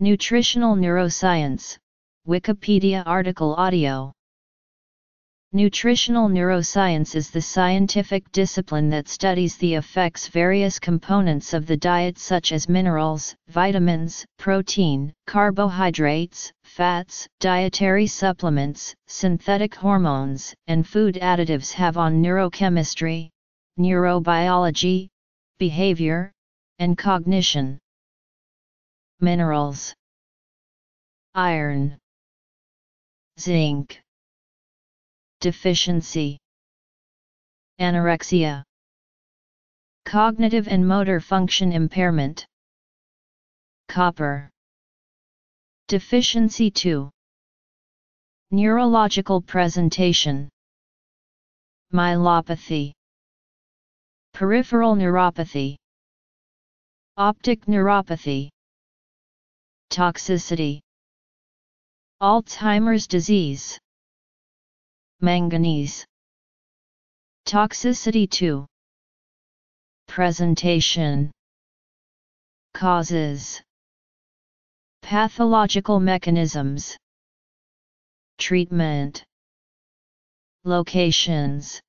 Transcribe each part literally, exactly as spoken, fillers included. Nutritional Neuroscience, Wikipedia article audio. Nutritional neuroscience is the scientific discipline that studies the effects various components of the diet such as minerals, vitamins, protein, carbohydrates, fats, dietary supplements, synthetic hormones, and food additives have on neurochemistry, neurobiology, behavior, and cognition. Minerals: iron, zinc deficiency, anorexia, cognitive and motor function impairment. Copper deficiency two. Neurological presentation: myelopathy, peripheral neuropathy, optic neuropathy. Toxicity: Alzheimer's disease. Manganese toxicity two. Presentation: causes, pathological mechanisms. Treatment: locations,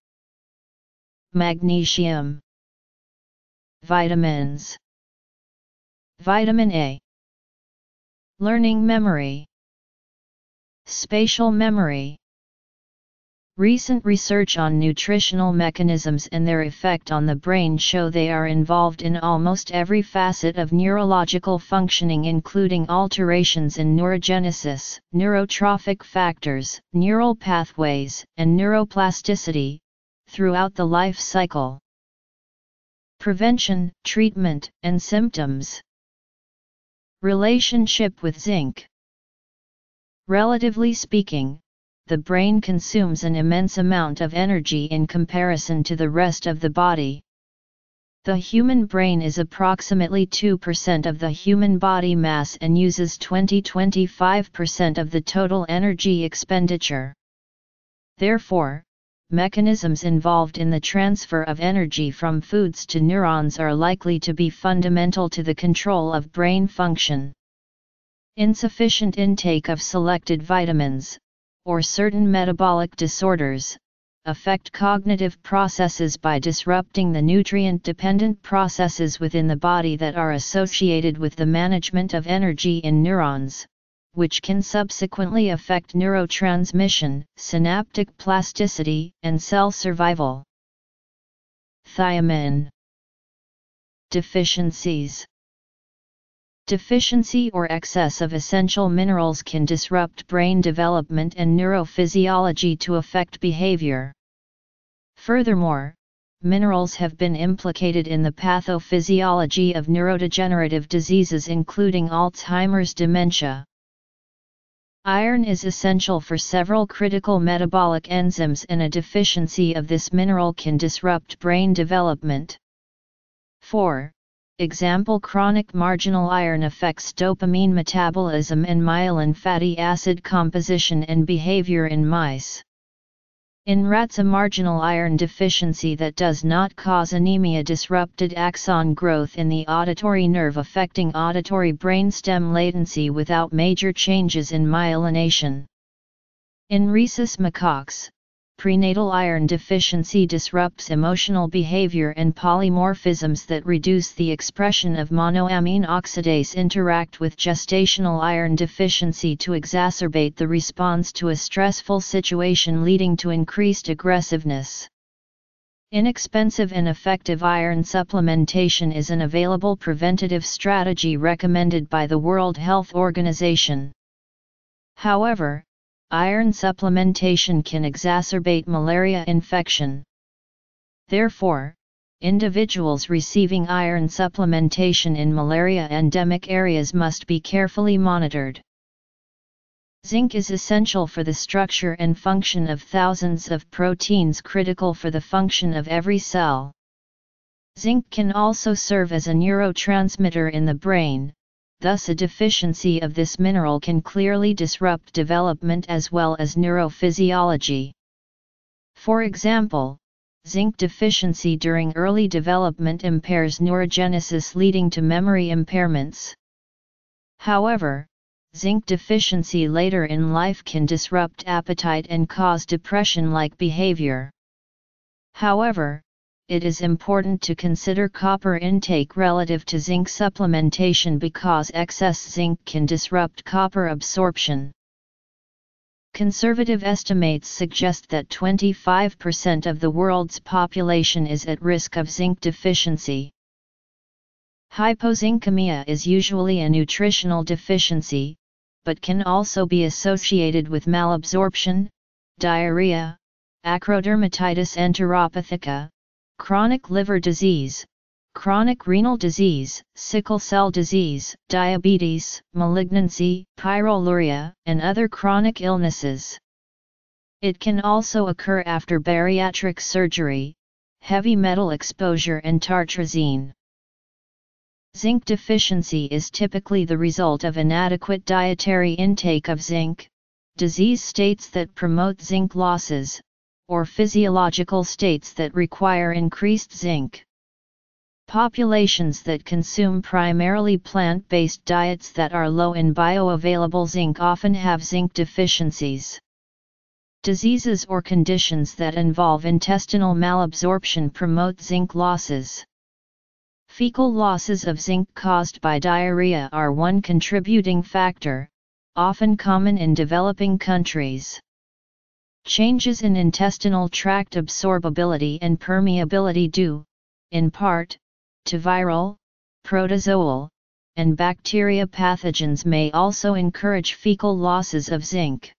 magnesium, vitamins, vitamin A. Learning memory, spatial memory. Recent research on nutritional mechanisms and their effect on the brain show they are involved in almost every facet of neurological functioning, including alterations in neurogenesis, neurotrophic factors, neural pathways, and neuroplasticity, throughout the life cycle. Prevention, treatment, and symptoms. Relationship with zinc. Relatively speaking, the brain consumes an immense amount of energy in comparison to the rest of the body. The human brain is approximately two percent of the human body mass and uses twenty to twenty-five percent of the total energy expenditure. Therefore, mechanisms involved in the transfer of energy from foods to neurons are likely to be fundamental to the control of brain function. Insufficient intake of selected vitamins, or certain metabolic disorders, affect cognitive processes by disrupting the nutrient-dependent processes within the body that are associated with the management of energy in neurons, which can subsequently affect neurotransmission, synaptic plasticity, and cell survival. Thiamine deficiencies. Deficiency or excess of essential minerals can disrupt brain development and neurophysiology to affect behavior. Furthermore, minerals have been implicated in the pathophysiology of neurodegenerative diseases, including Alzheimer's dementia. Iron is essential for several critical metabolic enzymes, and a deficiency of this mineral can disrupt brain development. For example, chronic marginal iron affects dopamine metabolism and myelin fatty acid composition and behavior in mice. In rats, a marginal iron deficiency that does not cause anemia disrupted axon growth in the auditory nerve, affecting auditory brainstem latency without major changes in myelination. In rhesus macaques, prenatal iron deficiency disrupts emotional behavior and polymorphisms that reduce the expression of monoamine oxidase interact with gestational iron deficiency to exacerbate the response to a stressful situation, leading to increased aggressiveness. Inexpensive and effective iron supplementation is an available preventative strategy recommended by the World Health Organization. However, iron supplementation can exacerbate malaria infection. Therefore, individuals receiving iron supplementation in malaria endemic areas must be carefully monitored. Zinc is essential for the structure and function of thousands of proteins critical for the function of every cell. Zinc can also serve as a neurotransmitter in the brain. Thus, a deficiency of this mineral can clearly disrupt development as well as neurophysiology. For example, zinc deficiency during early development impairs neurogenesis, leading to memory impairments. However, zinc deficiency later in life can disrupt appetite and cause depression-like behavior. However, it is important to consider copper intake relative to zinc supplementation because excess zinc can disrupt copper absorption. Conservative estimates suggest that twenty-five percent of the world's population is at risk of zinc deficiency. Hypozincemia is usually a nutritional deficiency, but can also be associated with malabsorption, diarrhea, acrodermatitis enteropathica, chronic liver disease, chronic renal disease, sickle cell disease, diabetes, malignancy, pyroluria, and other chronic illnesses. It can also occur after bariatric surgery, heavy metal exposure, and tartrazine. Zinc deficiency is typically the result of inadequate dietary intake of zinc, disease states that promote zinc losses, or physiological states that require increased zinc. Populations that consume primarily plant-based diets that are low in bioavailable zinc often have zinc deficiencies. Diseases or conditions that involve intestinal malabsorption promote zinc losses. Fecal losses of zinc caused by diarrhea are one contributing factor, often common in developing countries. Changes in intestinal tract absorbability and permeability due, in part, to viral, protozoal, and bacteria pathogens may also encourage fecal losses of zinc.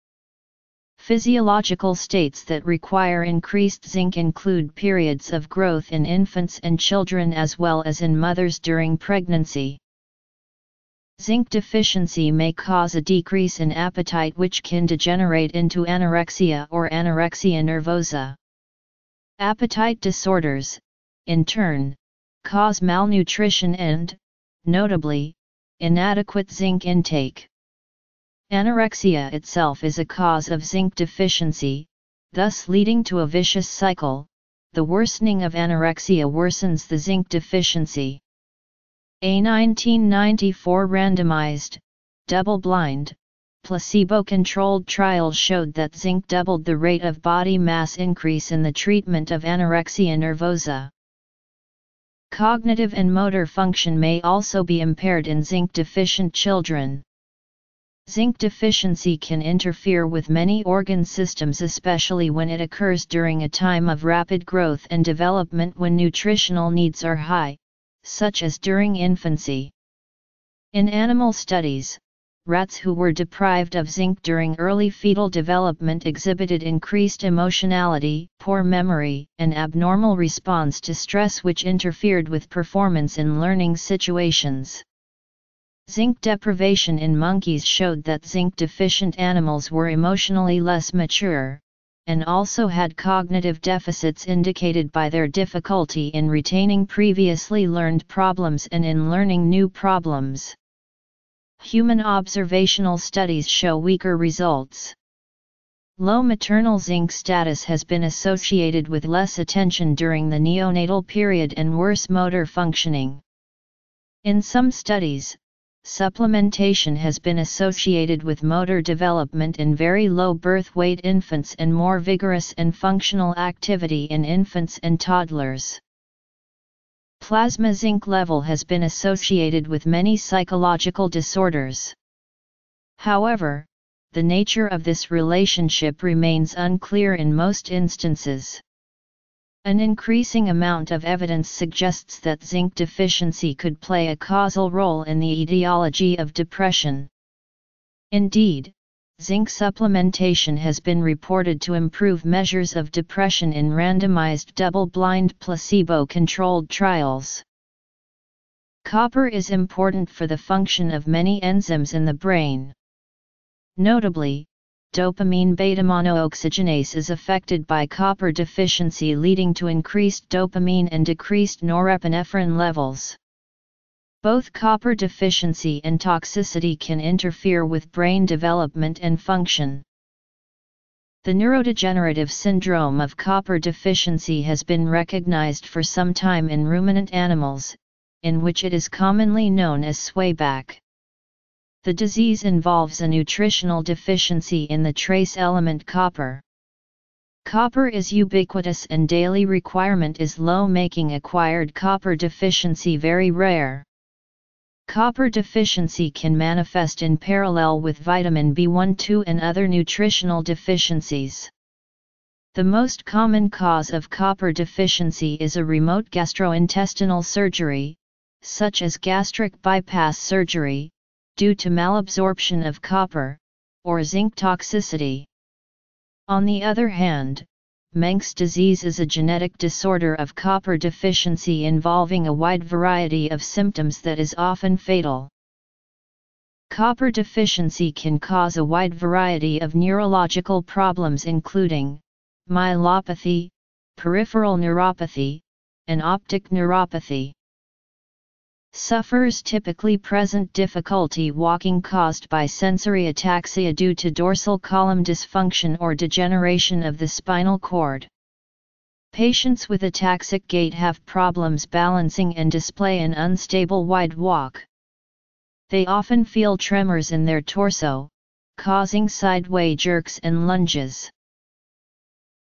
Physiological states that require increased zinc include periods of growth in infants and children as well as in mothers during pregnancy. Zinc deficiency may cause a decrease in appetite which can degenerate into anorexia or anorexia nervosa. Appetite disorders, in turn, cause malnutrition and, notably, inadequate zinc intake. Anorexia itself is a cause of zinc deficiency, thus leading to a vicious cycle. The worsening of anorexia worsens the zinc deficiency. A nineteen ninety-four randomized, double-blind, placebo-controlled trial showed that zinc doubled the rate of body mass increase in the treatment of anorexia nervosa. Cognitive and motor function may also be impaired in zinc-deficient children. Zinc deficiency can interfere with many organ systems, especially when it occurs during a time of rapid growth and development when nutritional needs are high, such as during infancy. In animal studies, rats who were deprived of zinc during early fetal development exhibited increased emotionality, poor memory, and abnormal response to stress, which interfered with performance in learning situations. Zinc deprivation in monkeys showed that zinc-deficient animals were emotionally less mature, and also had cognitive deficits indicated by their difficulty in retaining previously learned problems and in learning new problems. Human observational studies show weaker results. Low maternal zinc status has been associated with less attention during the neonatal period and worse motor functioning. In some studies, supplementation has been associated with motor development in very low birth weight infants and more vigorous and functional activity in infants and toddlers. Plasma zinc level has been associated with many psychological disorders. However, the nature of this relationship remains unclear in most instances. An increasing amount of evidence suggests that zinc deficiency could play a causal role in the etiology of depression. Indeed, zinc supplementation has been reported to improve measures of depression in randomized double-blind placebo-controlled trials. Copper is important for the function of many enzymes in the brain. Notably, dopamine beta-monooxygenase is affected by copper deficiency, leading to increased dopamine and decreased norepinephrine levels. Both copper deficiency and toxicity can interfere with brain development and function. The neurodegenerative syndrome of copper deficiency has been recognized for some time in ruminant animals, in which it is commonly known as swayback. The disease involves a nutritional deficiency in the trace element copper. Copper is ubiquitous and daily requirement is low, making acquired copper deficiency very rare. Copper deficiency can manifest in parallel with vitamin B one two and other nutritional deficiencies. The most common cause of copper deficiency is a remote gastrointestinal surgery, such as gastric bypass surgery, due to malabsorption of copper, or zinc toxicity. On the other hand, Menkes disease is a genetic disorder of copper deficiency involving a wide variety of symptoms that is often fatal. Copper deficiency can cause a wide variety of neurological problems including myelopathy, peripheral neuropathy, and optic neuropathy. Sufferers typically present difficulty walking caused by sensory ataxia due to dorsal column dysfunction or degeneration of the spinal cord. Patients with ataxic gait have problems balancing and display an unstable wide walk. They often feel tremors in their torso, causing sideway jerks and lunges.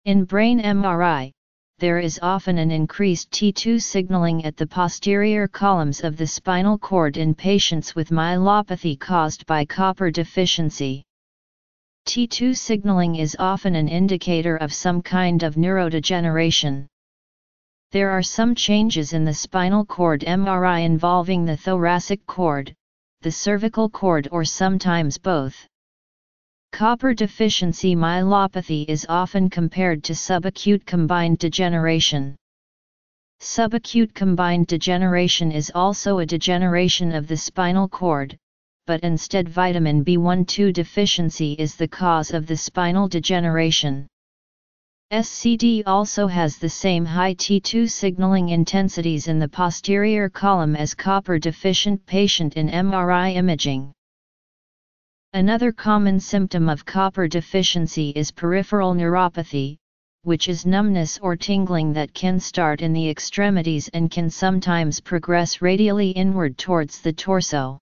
In brain M R I, there is often an increased T two signaling at the posterior columns of the spinal cord in patients with myelopathy caused by copper deficiency. T two signaling is often an indicator of some kind of neurodegeneration. There are some changes in the spinal cord M R I involving the thoracic cord, the cervical cord, or sometimes both. Copper deficiency myelopathy is often compared to subacute combined degeneration. Subacute combined degeneration is also a degeneration of the spinal cord, but instead vitamin B one two deficiency is the cause of the spinal degeneration. S C D also has the same high T two signaling intensities in the posterior column as copper deficient patient in M R I imaging. Another common symptom of copper deficiency is peripheral neuropathy, which is numbness or tingling that can start in the extremities and can sometimes progress radially inward towards the torso.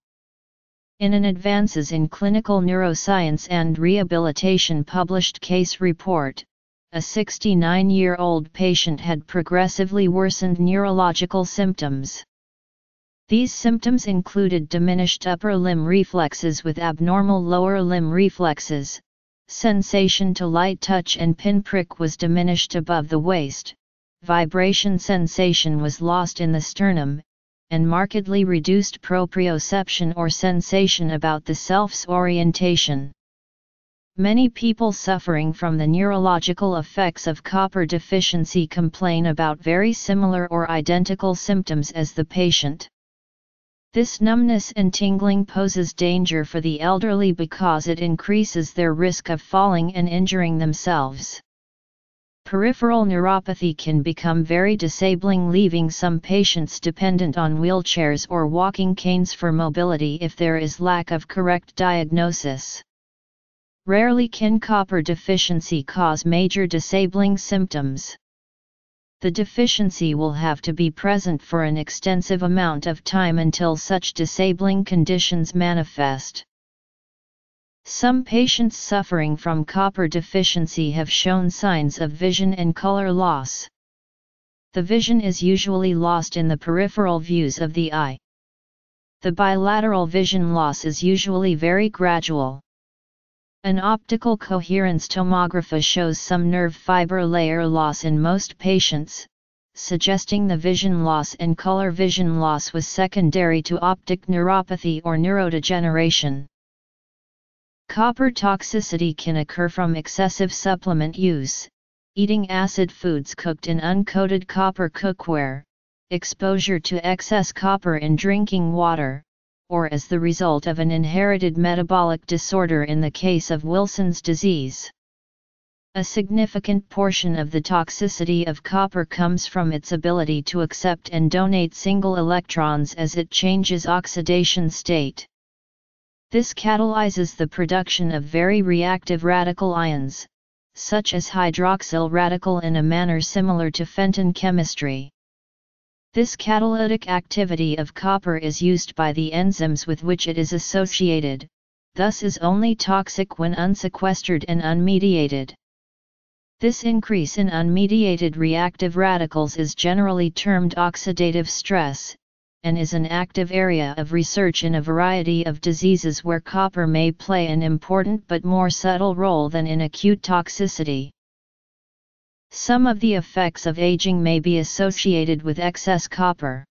In an Advances in Clinical Neuroscience and Rehabilitation published case report, a sixty-nine-year-old patient had progressively worsened neurological symptoms. These symptoms included diminished upper limb reflexes with abnormal lower limb reflexes, sensation to light touch and pinprick was diminished above the waist, vibration sensation was lost in the sternum, and markedly reduced proprioception or sensation about the self's orientation. Many people suffering from the neurological effects of copper deficiency complain about very similar or identical symptoms as the patient. This numbness and tingling poses danger for the elderly because it increases their risk of falling and injuring themselves. Peripheral neuropathy can become very disabling, leaving some patients dependent on wheelchairs or walking canes for mobility if there is lack of correct diagnosis. Rarely can copper deficiency cause major disabling symptoms. The deficiency will have to be present for an extensive amount of time until such disabling conditions manifest. Some patients suffering from copper deficiency have shown signs of vision and color loss. The vision is usually lost in the peripheral views of the eye. The bilateral vision loss is usually very gradual. An optical coherence tomography shows some nerve fiber layer loss in most patients, suggesting the vision loss and color vision loss was secondary to optic neuropathy or neurodegeneration. Copper toxicity can occur from excessive supplement use, eating acid foods cooked in uncoated copper cookware, exposure to excess copper in drinking water, or as the result of an inherited metabolic disorder in the case of Wilson's disease. A significant portion of the toxicity of copper comes from its ability to accept and donate single electrons as it changes oxidation state. This catalyzes the production of very reactive radical ions, such as hydroxyl radical, in a manner similar to Fenton chemistry. This catalytic activity of copper is used by the enzymes with which it is associated, thus is only toxic when unsequestered and unmediated. This increase in unmediated reactive radicals is generally termed oxidative stress, and is an active area of research in a variety of diseases where copper may play an important but more subtle role than in acute toxicity. Some of the effects of aging may be associated with excess copper.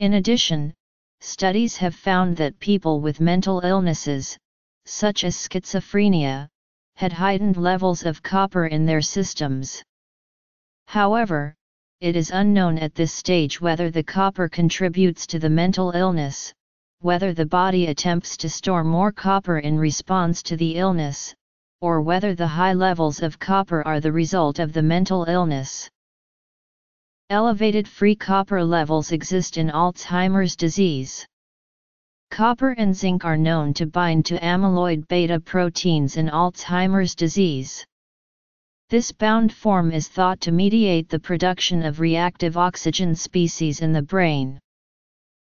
In addition, studies have found that people with mental illnesses, such as schizophrenia, had heightened levels of copper in their systems. However, it is unknown at this stage whether the copper contributes to the mental illness, whether the body attempts to store more copper in response to the illness, or whether the high levels of copper are the result of the mental illness. Elevated free copper levels exist in Alzheimer's disease. Copper and zinc are known to bind to amyloid beta proteins in Alzheimer's disease. This bound form is thought to mediate the production of reactive oxygen species in the brain.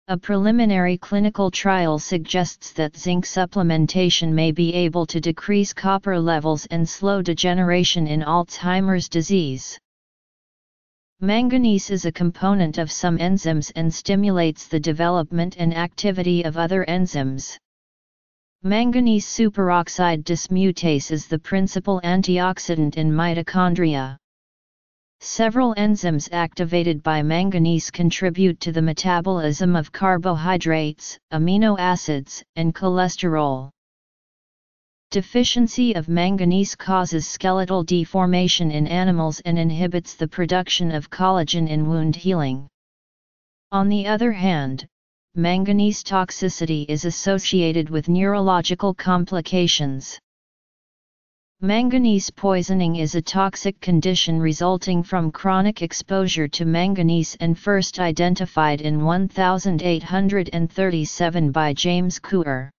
A preliminary clinical trial suggests that zinc supplementation may be able to decrease copper levels and slow degeneration in Alzheimer's disease. Manganese is a component of some enzymes and stimulates the development and activity of other enzymes. Manganese superoxide dismutase is the principal antioxidant in mitochondria. Several enzymes activated by manganese contribute to the metabolism of carbohydrates, amino acids, and cholesterol. Deficiency of manganese causes skeletal deformation in animals and inhibits the production of collagen in wound healing. On the other hand, manganese toxicity is associated with neurological complications. Manganese poisoning is a toxic condition resulting from chronic exposure to manganese and first identified in eighteen thirty-seven by James Cour.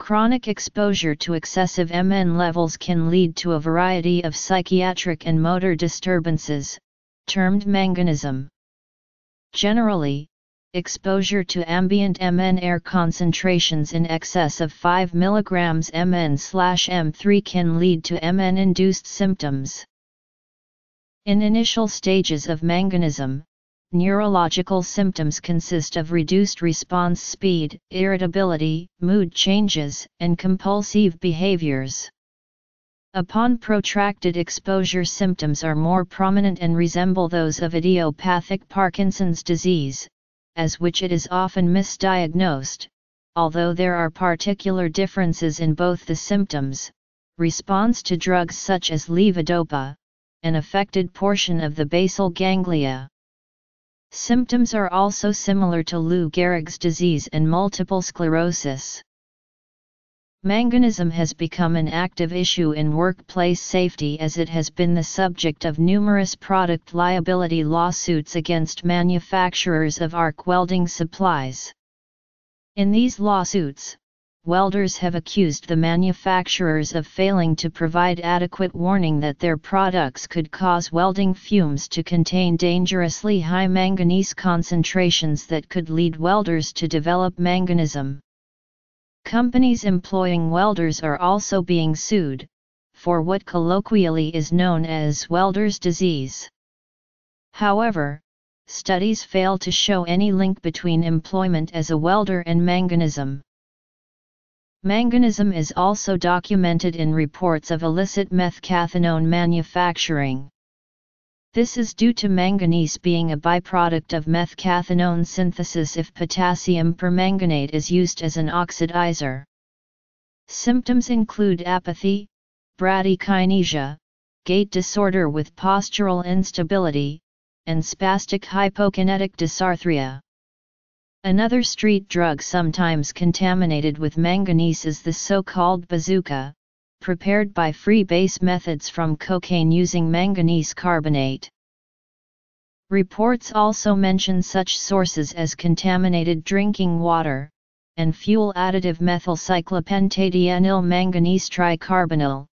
Chronic exposure to excessive M N levels can lead to a variety of psychiatric and motor disturbances, termed manganism. Generally, exposure to ambient M N air concentrations in excess of five milligrams M N M three can lead to M N-induced symptoms. In initial stages of manganism, neurological symptoms consist of reduced response speed, irritability, mood changes, and compulsive behaviors. Upon protracted exposure, symptoms are more prominent and resemble those of idiopathic Parkinson's disease, as which it is often misdiagnosed, although there are particular differences in both the symptoms, response to drugs such as levodopa, an affected portion of the basal ganglia. Symptoms are also similar to Lou Gehrig's disease and multiple sclerosis. Manganism has become an active issue in workplace safety as it has been the subject of numerous product liability lawsuits against manufacturers of arc welding supplies. In these lawsuits, welders have accused the manufacturers of failing to provide adequate warning that their products could cause welding fumes to contain dangerously high manganese concentrations that could lead welders to develop manganism. Companies employing welders are also being sued for what colloquially is known as welder's disease. However, studies fail to show any link between employment as a welder and manganism. Manganism is also documented in reports of illicit methcathinone manufacturing. This is due to manganese being a byproduct of methcathinone synthesis if potassium permanganate is used as an oxidizer. Symptoms include apathy, bradykinesia, gait disorder with postural instability, and spastic hypokinetic dysarthria. Another street drug sometimes contaminated with manganese is the so-called bazooka, prepared by free base methods from cocaine using manganese carbonate. Reports also mention such sources as contaminated drinking water, and fuel additive methylcyclopentadienyl manganese tricarbonyl,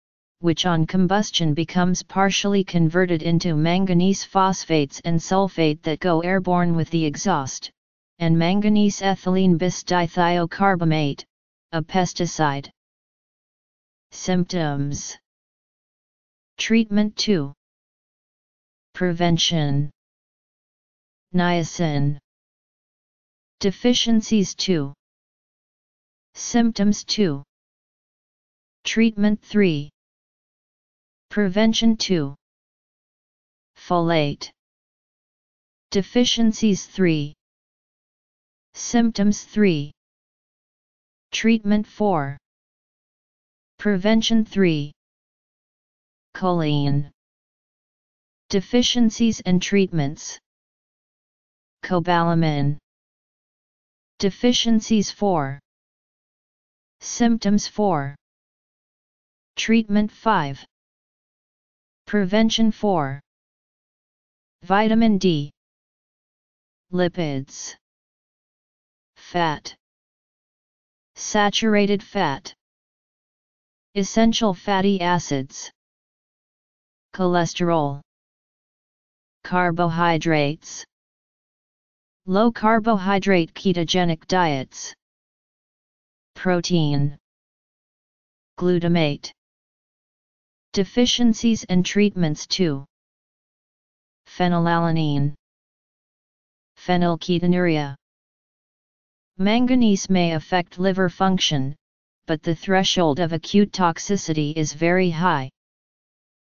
which on combustion becomes partially converted into manganese phosphates and sulfate that go airborne with the exhaust, and manganese ethylene bis dithiocarbamate, a pesticide. Symptoms. Treatment two. Prevention. Niacin. Deficiencies two. Symptoms two. Treatment three. Prevention two. Folate. Deficiencies three. Symptoms three. Treatment four. Prevention three. Choline. Deficiencies and treatments. Cobalamin. Deficiencies four. Symptoms four. Treatment five. Prevention four. Vitamin D. Lipids. Fat. Saturated fat. Essential fatty acids. Cholesterol. Carbohydrates. Low carbohydrate ketogenic diets. Protein. Glutamate. Deficiencies and treatments two. Phenylalanine. Phenylketonuria. Manganese may affect liver function, but the threshold of acute toxicity is very high.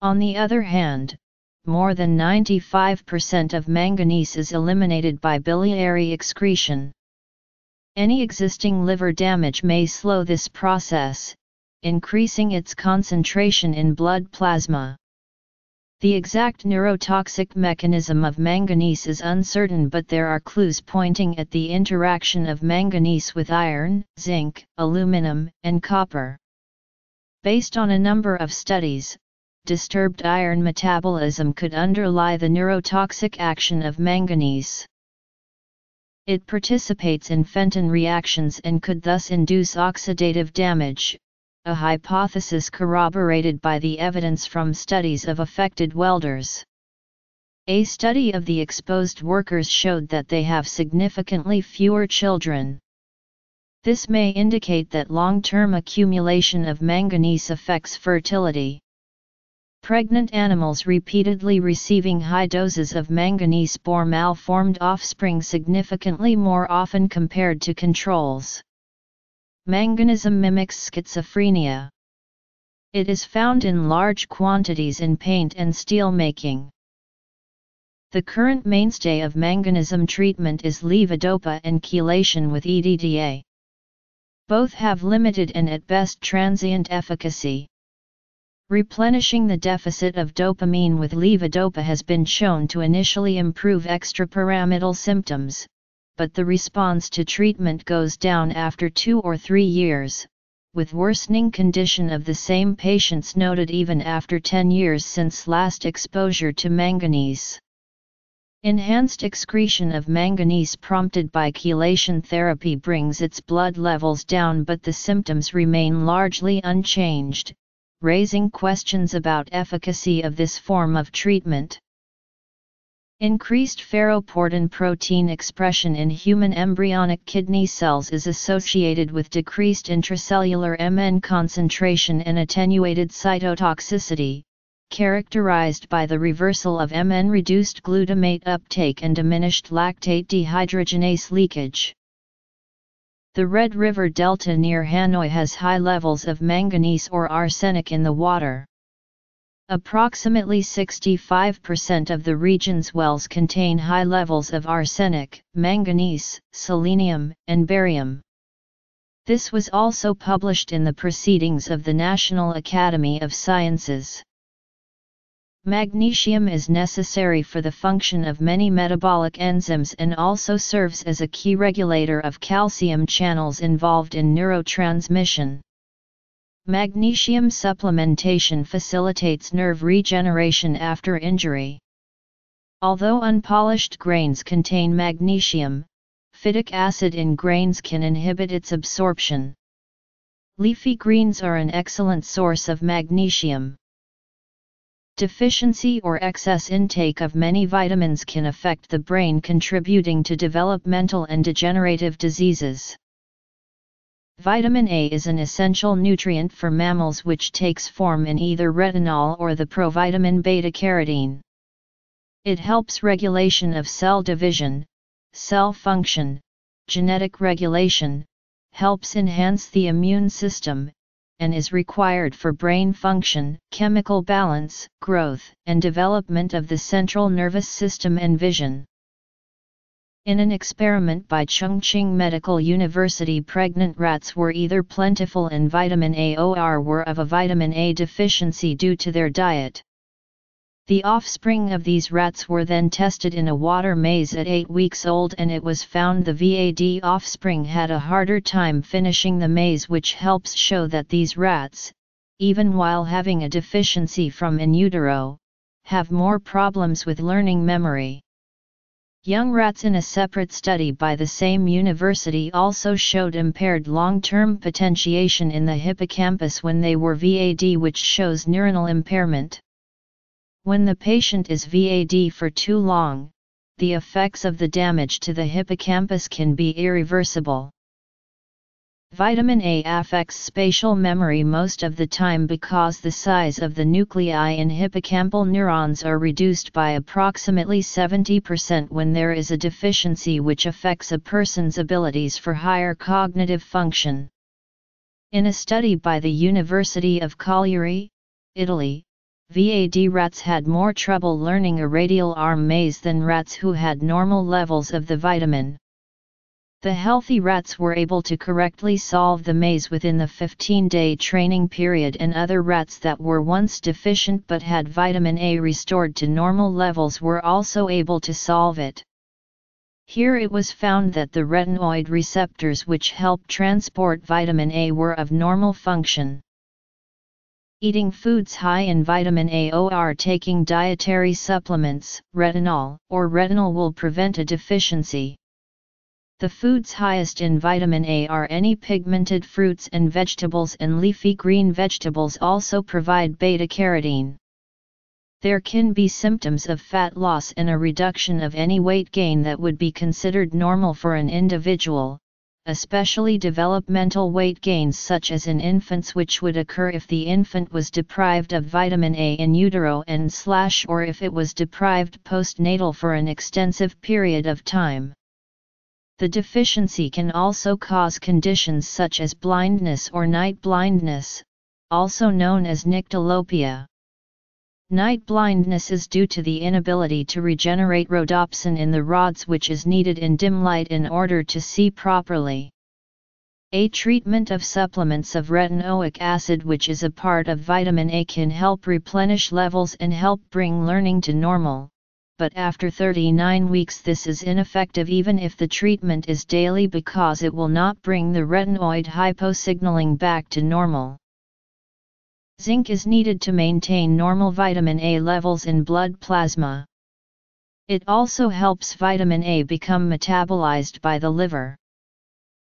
On the other hand, more than ninety-five percent of manganese is eliminated by biliary excretion. Any existing liver damage may slow this process, increasing its concentration in blood plasma. The exact neurotoxic mechanism of manganese is uncertain, but there are clues pointing at the interaction of manganese with iron, zinc, aluminum, and copper. Based on a number of studies, disturbed iron metabolism could underlie the neurotoxic action of manganese. It participates in Fenton reactions and could thus induce oxidative damage, a hypothesis corroborated by the evidence from studies of affected welders. A study of the exposed workers showed that they have significantly fewer children. This may indicate that long-term accumulation of manganese affects fertility. Pregnant animals repeatedly receiving high doses of manganese bore malformed offspring significantly more often compared to controls. Manganism mimics schizophrenia. It is found in large quantities in paint and steel making. The current mainstay of manganism treatment is levodopa and chelation with E D D A. Both have limited and at best transient efficacy. Replenishing the deficit of dopamine with levodopa has been shown to initially improve extrapyramidal symptoms, but the response to treatment goes down after two or three years, with worsening condition of the same patients noted even after ten years since last exposure to manganese. Enhanced excretion of manganese prompted by chelation therapy brings its blood levels down, but the symptoms remain largely unchanged, raising questions about efficacy of this form of treatment. Increased ferroportin protein expression in human embryonic kidney cells is associated with decreased intracellular M N concentration and attenuated cytotoxicity, characterized by the reversal of M N-reduced glutamate uptake and diminished lactate dehydrogenase leakage. The Red River Delta near Hanoi has high levels of manganese or arsenic in the water. Approximately sixty-five percent of the region's wells contain high levels of arsenic, manganese, selenium, and barium. This was also published in the Proceedings of the National Academy of Sciences. Magnesium is necessary for the function of many metabolic enzymes and also serves as a key regulator of calcium channels involved in neurotransmission. Magnesium supplementation facilitates nerve regeneration after injury. Although unpolished grains contain magnesium, phytic acid in grains can inhibit its absorption. Leafy greens are an excellent source of magnesium. Deficiency or excess intake of many vitamins can affect the brain, contributing to developmental and degenerative diseases. Vitamin A is an essential nutrient for mammals which takes form in either retinol or the provitamin beta-carotene. It helps regulation of cell division, cell function, genetic regulation, helps enhance the immune system, and is required for brain function, chemical balance, growth, and development of the central nervous system and vision. In an experiment by Chongqing Medical University, pregnant rats were either plentiful in vitamin A or were of a vitamin A deficiency due to their diet. The offspring of these rats were then tested in a water maze at eight weeks old, and it was found the V A D offspring had a harder time finishing the maze, which helps show that these rats, even while having a deficiency from in utero, have more problems with learning memory. Young rats in a separate study by the same university also showed impaired long-term potentiation in the hippocampus when they were V A D, which shows neuronal impairment. When the patient is V A D for too long, the effects of the damage to the hippocampus can be irreversible. Vitamin A affects spatial memory most of the time because the size of the nuclei in hippocampal neurons are reduced by approximately seventy percent when there is a deficiency, which affects a person's abilities for higher cognitive function. In a study by the University of Cagliari, Italy, V A D rats had more trouble learning a radial arm maze than rats who had normal levels of the vitamin. The healthy rats were able to correctly solve the maze within the fifteen-day training period, and other rats that were once deficient but had vitamin A restored to normal levels were also able to solve it. Here it was found that the retinoid receptors which help transport vitamin A were of normal function. Eating foods high in vitamin A or taking dietary supplements, retinol, or retinol will prevent a deficiency. The foods highest in vitamin A are any pigmented fruits and vegetables, and leafy green vegetables also provide beta-carotene. There can be symptoms of fat loss and a reduction of any weight gain that would be considered normal for an individual, especially developmental weight gains such as in infants, which would occur if the infant was deprived of vitamin A in utero and slash or if it was deprived postnatal for an extensive period of time. The deficiency can also cause conditions such as blindness or night blindness, also known as nyctalopia. Night blindness is due to the inability to regenerate rhodopsin in the rods, which is needed in dim light in order to see properly. A treatment of supplements of retinoic acid, which is a part of vitamin A, can help replenish levels and help bring learning to normal, but after thirty-nine weeks this is ineffective even if the treatment is daily, because it will not bring the retinoid hyposignaling back to normal. Zinc is needed to maintain normal vitamin A levels in blood plasma. It also helps vitamin A become metabolized by the liver.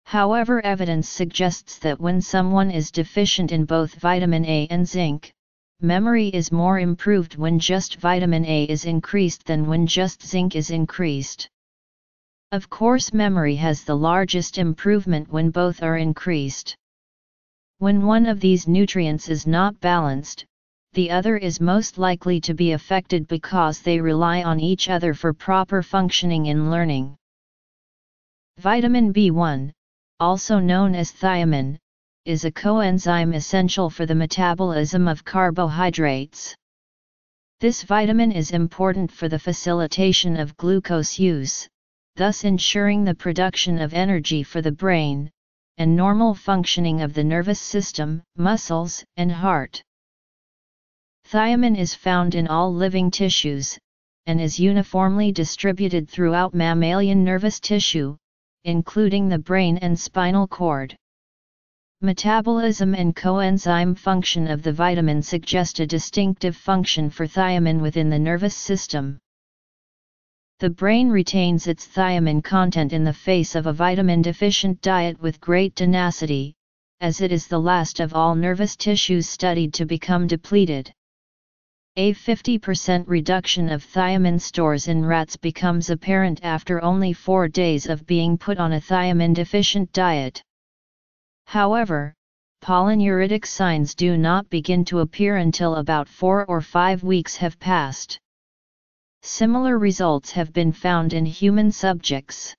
However, evidence suggests that when someone is deficient in both vitamin A and zinc, memory is more improved when just vitamin A is increased than when just zinc is increased. Of course, memory has the largest improvement when both are increased. When one of these nutrients is not balanced, the other is most likely to be affected because they rely on each other for proper functioning in learning. Vitamin B one, also known as thiamine, is a coenzyme essential for the metabolism of carbohydrates. This vitamin is important for the facilitation of glucose use, thus ensuring the production of energy for the brain, and normal functioning of the nervous system, muscles, and heart. Thiamine is found in all living tissues, and is uniformly distributed throughout mammalian nervous tissue, including the brain and spinal cord. Metabolism and coenzyme function of the vitamin suggest a distinctive function for thiamine within the nervous system. The brain retains its thiamine content in the face of a vitamin-deficient diet with great tenacity, as it is the last of all nervous tissues studied to become depleted. A fifty percent reduction of thiamine stores in rats becomes apparent after only four days of being put on a thiamine-deficient diet. However, polyuritic signs do not begin to appear until about four or five weeks have passed. Similar results have been found in human subjects.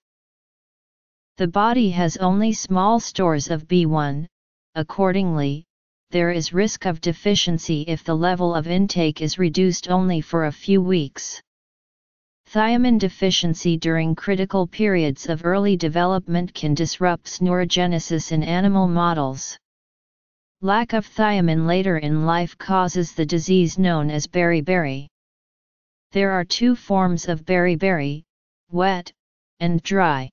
The body has only small stores of B one, accordingly, there is risk of deficiency if the level of intake is reduced only for a few weeks. Thiamine deficiency during critical periods of early development can disrupt neurogenesis in animal models. Lack of thiamine later in life causes the disease known as beriberi. There are two forms of beriberi, wet and dry.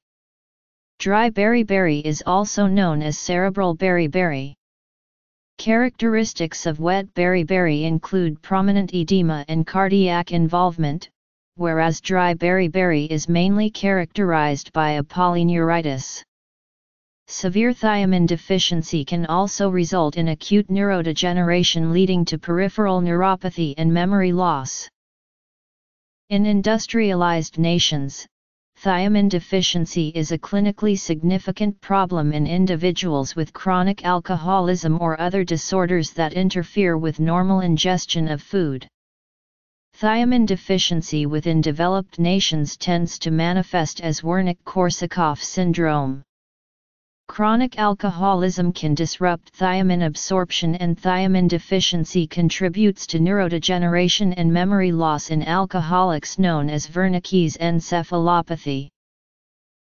Dry beriberi is also known as cerebral beriberi. Characteristics of wet beriberi include prominent edema and cardiac involvement, whereas dry beriberi is mainly characterized by a polyneuritis. Severe thiamine deficiency can also result in acute neurodegeneration leading to peripheral neuropathy and memory loss. In industrialized nations, thiamine deficiency is a clinically significant problem in individuals with chronic alcoholism or other disorders that interfere with normal ingestion of food. Thiamine deficiency within developed nations tends to manifest as Wernicke-Korsakoff syndrome. Chronic alcoholism can disrupt thiamine absorption, and thiamine deficiency contributes to neurodegeneration and memory loss in alcoholics, known as Wernicke's encephalopathy.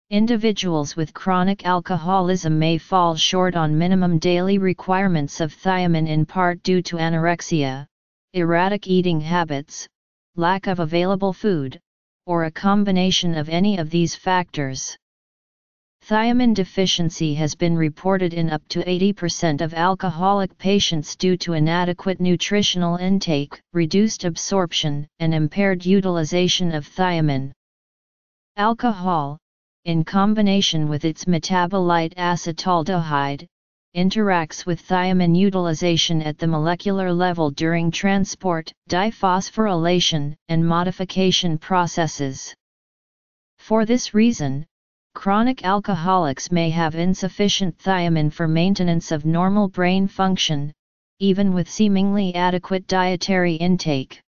Individuals with chronic alcoholism may fall short on minimum daily requirements of thiamine, in part due to anorexia, erratic eating habits, lack of available food, or a combination of any of these factors. Thiamine deficiency has been reported in up to eighty percent of alcoholic patients due to inadequate nutritional intake, reduced absorption, and impaired utilization of thiamine. Alcohol, in combination with its metabolite acetaldehyde, interacts with thiamine utilization at the molecular level during transport, diphosphorylation, and modification processes. For this reason, chronic alcoholics may have insufficient thiamine for maintenance of normal brain function, even with seemingly adequate dietary intake.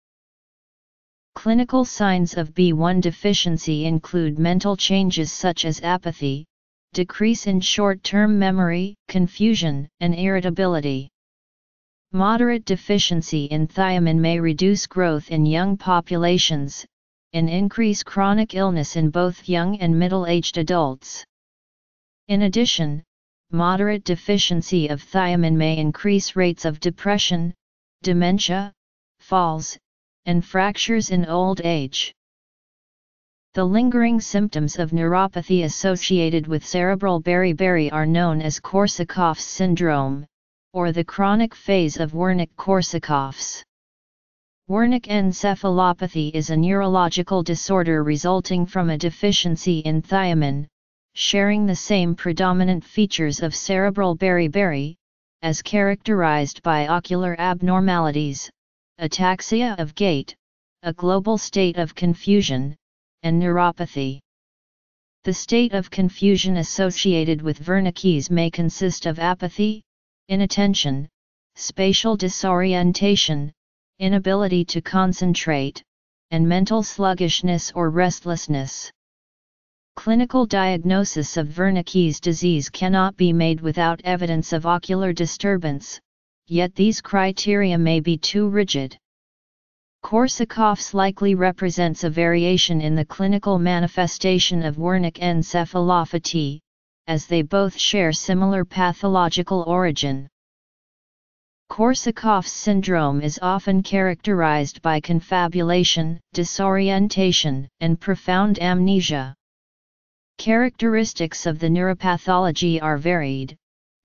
Clinical signs of B one deficiency include mental changes such as apathy, decrease in short-term memory, confusion, and irritability. Moderate deficiency in thiamine may reduce growth in young populations and increase chronic illness in both young and middle-aged adults. In addition, moderate deficiency of thiamine may increase rates of depression, dementia, falls, and fractures in old age. The lingering symptoms of neuropathy associated with cerebral beriberi are known as Korsakoff's syndrome, or the chronic phase of Wernicke-Korsakoff's. Wernicke encephalopathy is a neurological disorder resulting from a deficiency in thiamine, sharing the same predominant features of cerebral beriberi, as characterized by ocular abnormalities, ataxia of gait, a global state of confusion, and neuropathy. The state of confusion associated with Wernicke's may consist of apathy, inattention, spatial disorientation, inability to concentrate, and mental sluggishness or restlessness. Clinical diagnosis of Wernicke's disease cannot be made without evidence of ocular disturbance, yet these criteria may be too rigid. Korsakoff's likely represents a variation in the clinical manifestation of Wernicke encephalopathy, as they both share similar pathological origin. Korsakoff's syndrome is often characterized by confabulation, disorientation, and profound amnesia. Characteristics of the neuropathology are varied,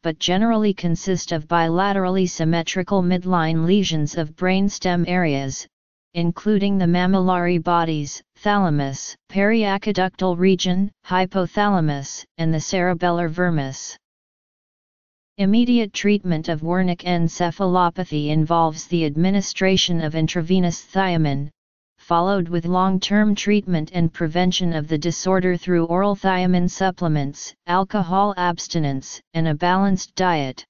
but generally consist of bilaterally symmetrical midline lesions of brainstem areas, including the mammillary bodies, thalamus, periaqueductal region, hypothalamus, and the cerebellar vermis. Immediate treatment of Wernicke encephalopathy involves the administration of intravenous thiamine, followed with long-term treatment and prevention of the disorder through oral thiamine supplements, alcohol abstinence, and a balanced diet.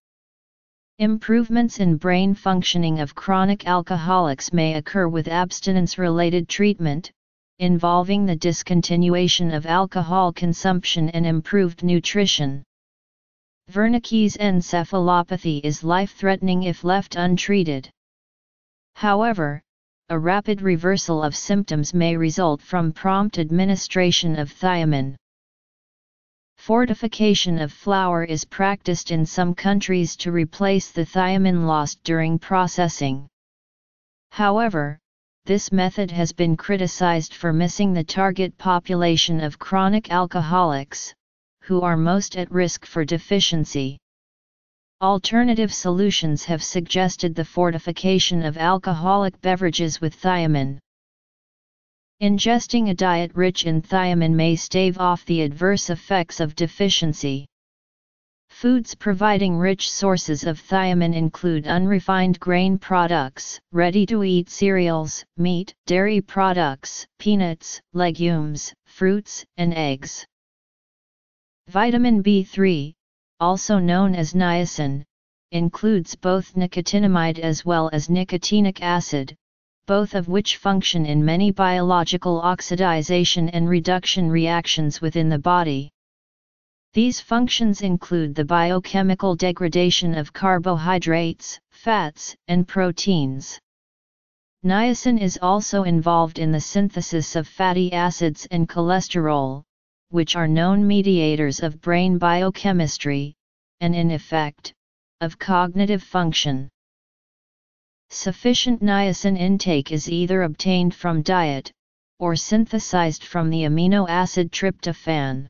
Improvements in brain functioning of chronic alcoholics may occur with abstinence-related treatment, involving the discontinuation of alcohol consumption and improved nutrition. Wernicke's encephalopathy is life-threatening if left untreated. However, a rapid reversal of symptoms may result from prompt administration of thiamine. Fortification of flour is practiced in some countries to replace the thiamine lost during processing. However, this method has been criticized for missing the target population of chronic alcoholics, who are most at risk for deficiency. Alternative solutions have suggested the fortification of alcoholic beverages with thiamine. Ingesting a diet rich in thiamine may stave off the adverse effects of deficiency. Foods providing rich sources of thiamine include unrefined grain products, ready-to-eat cereals, meat, dairy products, peanuts, legumes, fruits, and eggs. Vitamin B three, also known as niacin, includes both nicotinamide as well as nicotinic acid, both of which function in many biological oxidation and reduction reactions within the body. These functions include the biochemical degradation of carbohydrates, fats, and proteins. Niacin is also involved in the synthesis of fatty acids and cholesterol, which are known mediators of brain biochemistry, and in effect, of cognitive function. Sufficient niacin intake is either obtained from diet, or synthesized from the amino acid tryptophan.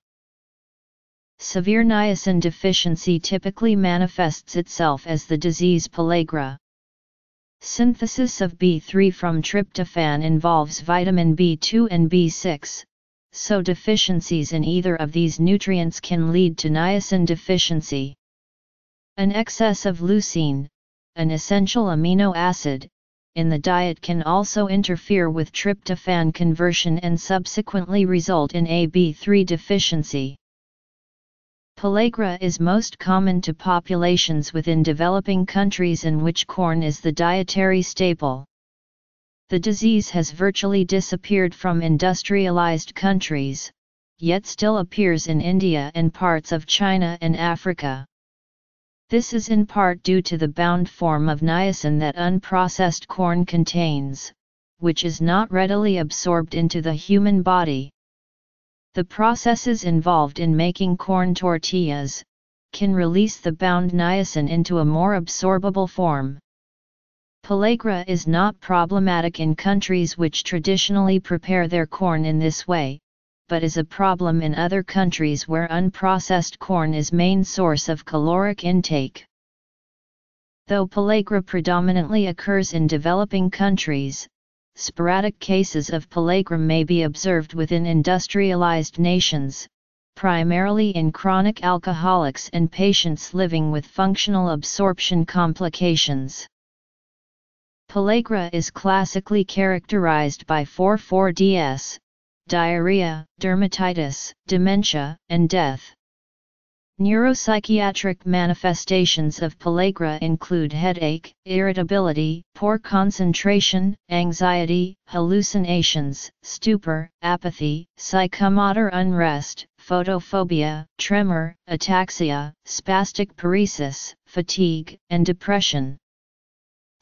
Severe niacin deficiency typically manifests itself as the disease pellagra. Synthesis of B three from tryptophan involves vitamin B two and B six, so deficiencies in either of these nutrients can lead to niacin deficiency. An excess of leucine, an essential amino acid, in the diet can also interfere with tryptophan conversion and subsequently result in a B three deficiency. Pellagra is most common to populations within developing countries in which corn is the dietary staple. The disease has virtually disappeared from industrialized countries, yet still appears in India and parts of China and Africa. This is in part due to the bound form of niacin that unprocessed corn contains, which is not readily absorbed into the human body. The processes involved in making corn tortillas can release the bound niacin into a more absorbable form. Pellagra is not problematic in countries which traditionally prepare their corn in this way, but is a problem in other countries where unprocessed corn is main source of caloric intake. Though pellagra predominantly occurs in developing countries, sporadic cases of pellagra may be observed within industrialized nations, primarily in chronic alcoholics and patients living with functional absorption complications. Pellagra is classically characterized by four four D S, diarrhea, dermatitis, dementia, and death. Neuropsychiatric manifestations of pellagra include headache, irritability, poor concentration, anxiety, hallucinations, stupor, apathy, psychomotor unrest, photophobia, tremor, ataxia, spastic paresis, fatigue, and depression.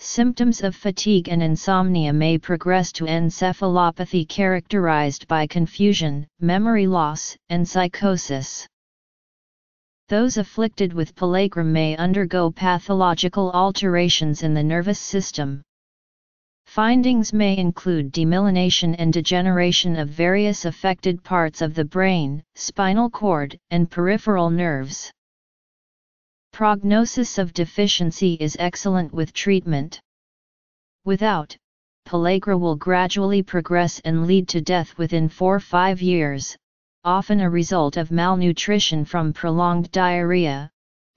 Symptoms of fatigue and insomnia may progress to encephalopathy characterized by confusion, memory loss, and psychosis. Those afflicted with pellagra may undergo pathological alterations in the nervous system. Findings may include demyelination and degeneration of various affected parts of the brain, spinal cord, and peripheral nerves. Prognosis of deficiency is excellent with treatment. Without, pellagra will gradually progress and lead to death within four to five years, often a result of malnutrition from prolonged diarrhea,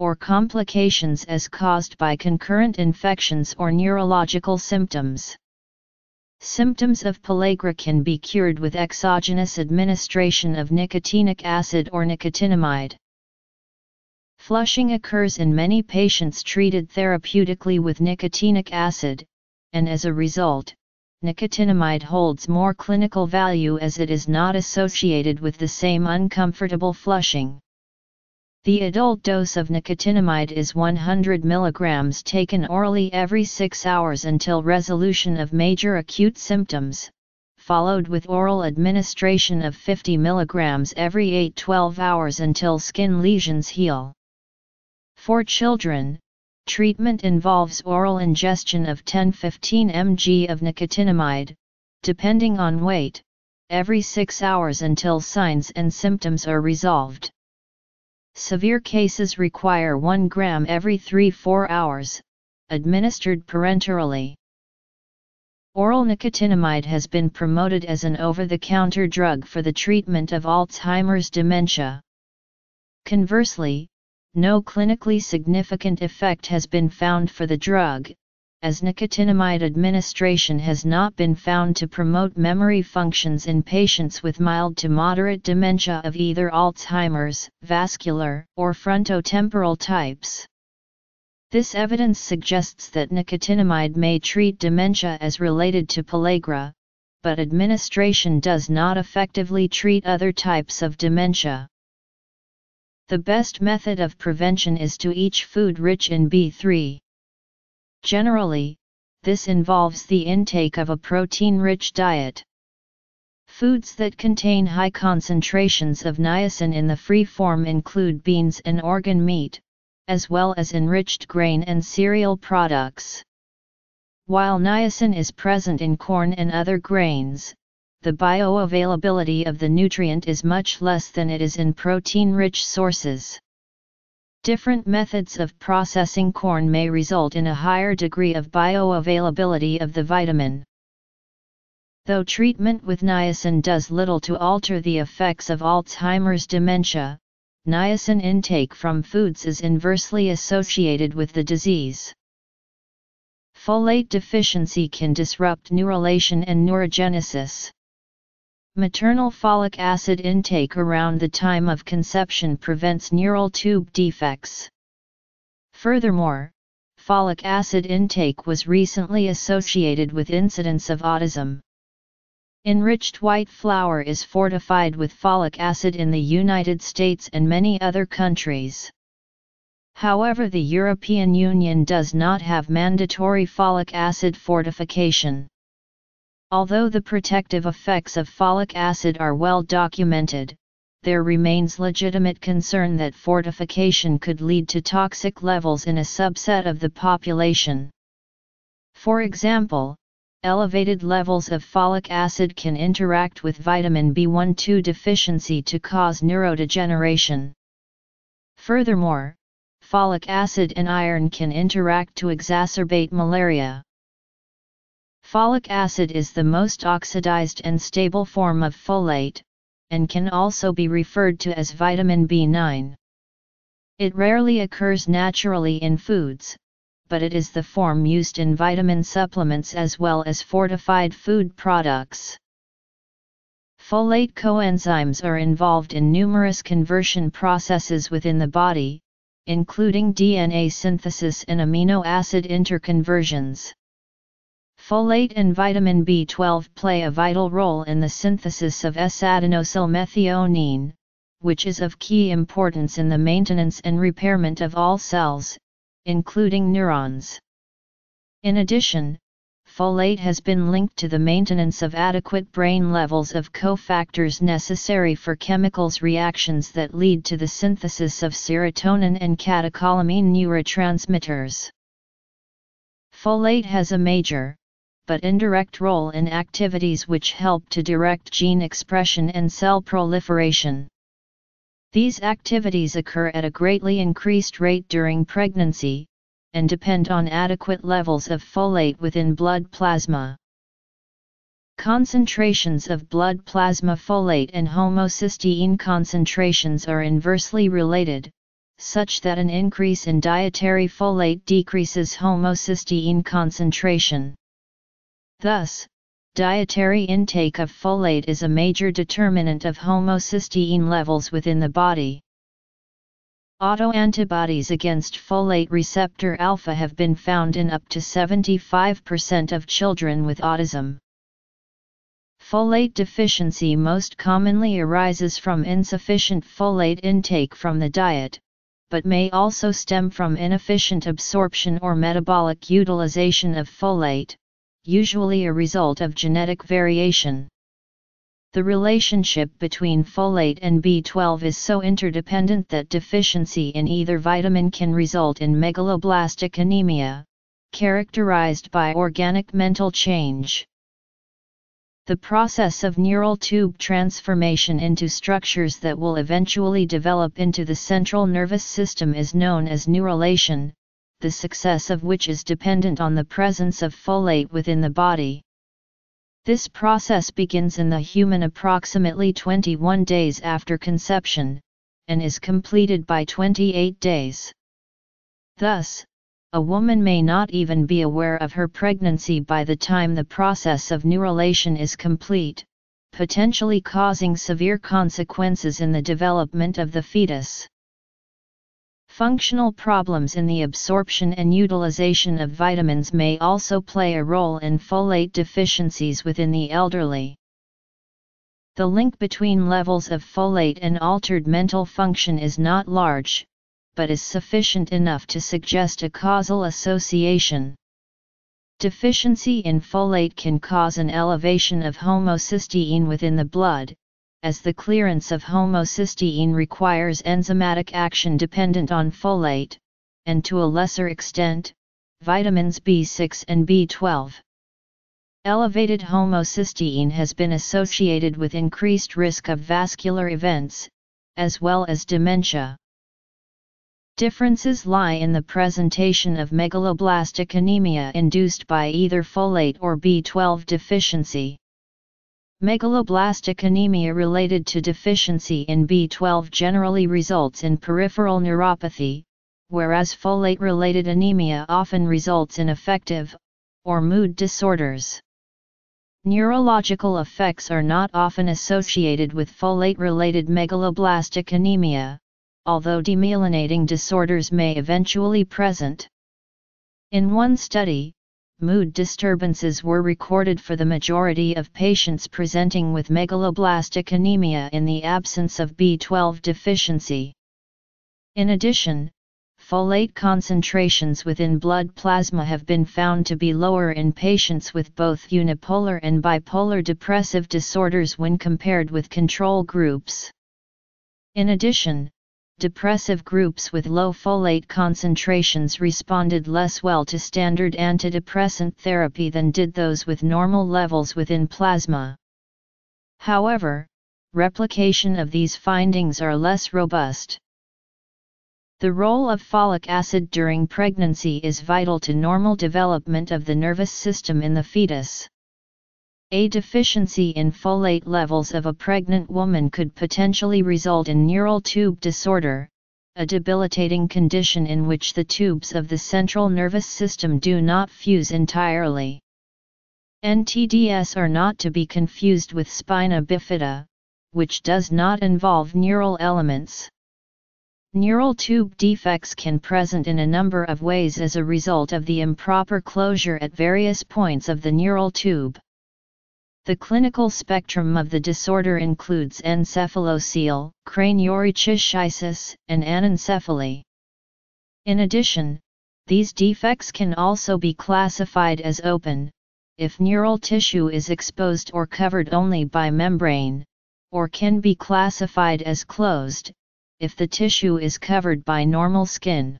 or complications as caused by concurrent infections or neurological symptoms. Symptoms of pellagra can be cured with exogenous administration of nicotinic acid or nicotinamide. Flushing occurs in many patients treated therapeutically with nicotinic acid, and as a result, nicotinamide holds more clinical value as it is not associated with the same uncomfortable flushing. The adult dose of nicotinamide is one hundred milligrams taken orally every six hours until resolution of major acute symptoms, followed with oral administration of fifty milligrams every eight to twelve hours until skin lesions heal. For children, treatment involves oral ingestion of ten to fifteen milligrams of nicotinamide, depending on weight, every six hours until signs and symptoms are resolved. Severe cases require one gram every three to four hours, administered parenterally. Oral nicotinamide has been promoted as an over-the-counter drug for the treatment of Alzheimer's dementia. Conversely, no clinically significant effect has been found for the drug, as nicotinamide administration has not been found to promote memory functions in patients with mild to moderate dementia of either Alzheimer's, vascular, or frontotemporal types. This evidence suggests that nicotinamide may treat dementia as related to pellagra, but administration does not effectively treat other types of dementia. The best method of prevention is to eat food rich in B three. Generally, this involves the intake of a protein-rich diet. Foods that contain high concentrations of niacin in the free form include beans and organ meat, as well as enriched grain and cereal products. While niacin is present in corn and other grains, the bioavailability of the nutrient is much less than it is in protein-rich sources. Different methods of processing corn may result in a higher degree of bioavailability of the vitamin. Though treatment with niacin does little to alter the effects of Alzheimer's dementia, niacin intake from foods is inversely associated with the disease. Folate deficiency can disrupt neurulation and neurogenesis. Maternal folic acid intake around the time of conception prevents neural tube defects. Furthermore, folic acid intake was recently associated with incidence of autism. Enriched white flour is fortified with folic acid in the United States and many other countries. However, the European Union does not have mandatory folic acid fortification. Although the protective effects of folic acid are well documented, there remains legitimate concern that fortification could lead to toxic levels in a subset of the population. For example, elevated levels of folic acid can interact with vitamin B twelve deficiency to cause neurodegeneration. Furthermore, folic acid and iron can interact to exacerbate malaria. Folic acid is the most oxidized and stable form of folate, and can also be referred to as vitamin B nine. It rarely occurs naturally in foods, but it is the form used in vitamin supplements as well as fortified food products. Folate coenzymes are involved in numerous conversion processes within the body, including D N A synthesis and amino acid interconversions. Folate and vitamin B twelve play a vital role in the synthesis of S adenosylmethionine, which is of key importance in the maintenance and repairment of all cells, including neurons. In addition, folate has been linked to the maintenance of adequate brain levels of cofactors necessary for chemicals reactions that lead to the synthesis of serotonin and catecholamine neurotransmitters. Folate has a major, but indirect role in activities which help to direct gene expression and cell proliferation. These activities occur at a greatly increased rate during pregnancy, and depend on adequate levels of folate within blood plasma. Concentrations of blood plasma folate and homocysteine concentrations are inversely related, such that an increase in dietary folate decreases homocysteine concentration. Thus, dietary intake of folate is a major determinant of homocysteine levels within the body. Autoantibodies against folate receptor alpha have been found in up to seventy-five percent of children with autism. Folate deficiency most commonly arises from insufficient folate intake from the diet, but may also stem from inefficient absorption or metabolic utilization of folate, usually a result of genetic variation. The relationship between folate and B twelve is so interdependent that deficiency in either vitamin can result in megaloblastic anemia, characterized by organic mental change. The process of neural tube transformation into structures that will eventually develop into the central nervous system is known as neurulation, the success of which is dependent on the presence of folate within the body. This process begins in the human approximately twenty-one days after conception, and is completed by twenty-eight days. Thus, a woman may not even be aware of her pregnancy by the time the process of neurulation is complete, potentially causing severe consequences in the development of the fetus. Functional problems in the absorption and utilization of vitamins may also play a role in folate deficiencies within the elderly. The link between levels of folate and altered mental function is not large, but is sufficient enough to suggest a causal association. Deficiency in folate can cause an elevation of homocysteine within the blood, as the clearance of homocysteine requires enzymatic action dependent on folate, and to a lesser extent, vitamins B six and B twelve. Elevated homocysteine has been associated with increased risk of vascular events, as well as dementia. Differences lie in the presentation of megaloblastic anemia induced by either folate or B twelve deficiency. Megaloblastic anemia related to deficiency in B twelve generally results in peripheral neuropathy, whereas folate-related anemia often results in affective or mood disorders. Neurological effects are not often associated with folate-related megaloblastic anemia, although demyelinating disorders may eventually present. In one study, mood disturbances were recorded for the majority of patients presenting with megaloblastic anemia in the absence of B twelve deficiency. In addition, folate concentrations within blood plasma have been found to be lower in patients with both unipolar and bipolar depressive disorders when compared with control groups. In addition, depressive groups with low folate concentrations responded less well to standard antidepressant therapy than did those with normal levels within plasma. However, replication of these findings are less robust. The role of folic acid during pregnancy is vital to normal development of the nervous system in the fetus. A deficiency in folate levels of a pregnant woman could potentially result in neural tube disorder, a debilitating condition in which the tubes of the central nervous system do not fuse entirely. N T D S are not to be confused with spina bifida, which does not involve neural elements. Neural tube defects can present in a number of ways as a result of the improper closure at various points of the neural tube. The clinical spectrum of the disorder includes encephalocele, craniorecyschiasis, and anencephaly. In addition, these defects can also be classified as open, if neural tissue is exposed or covered only by membrane, or can be classified as closed, if the tissue is covered by normal skin.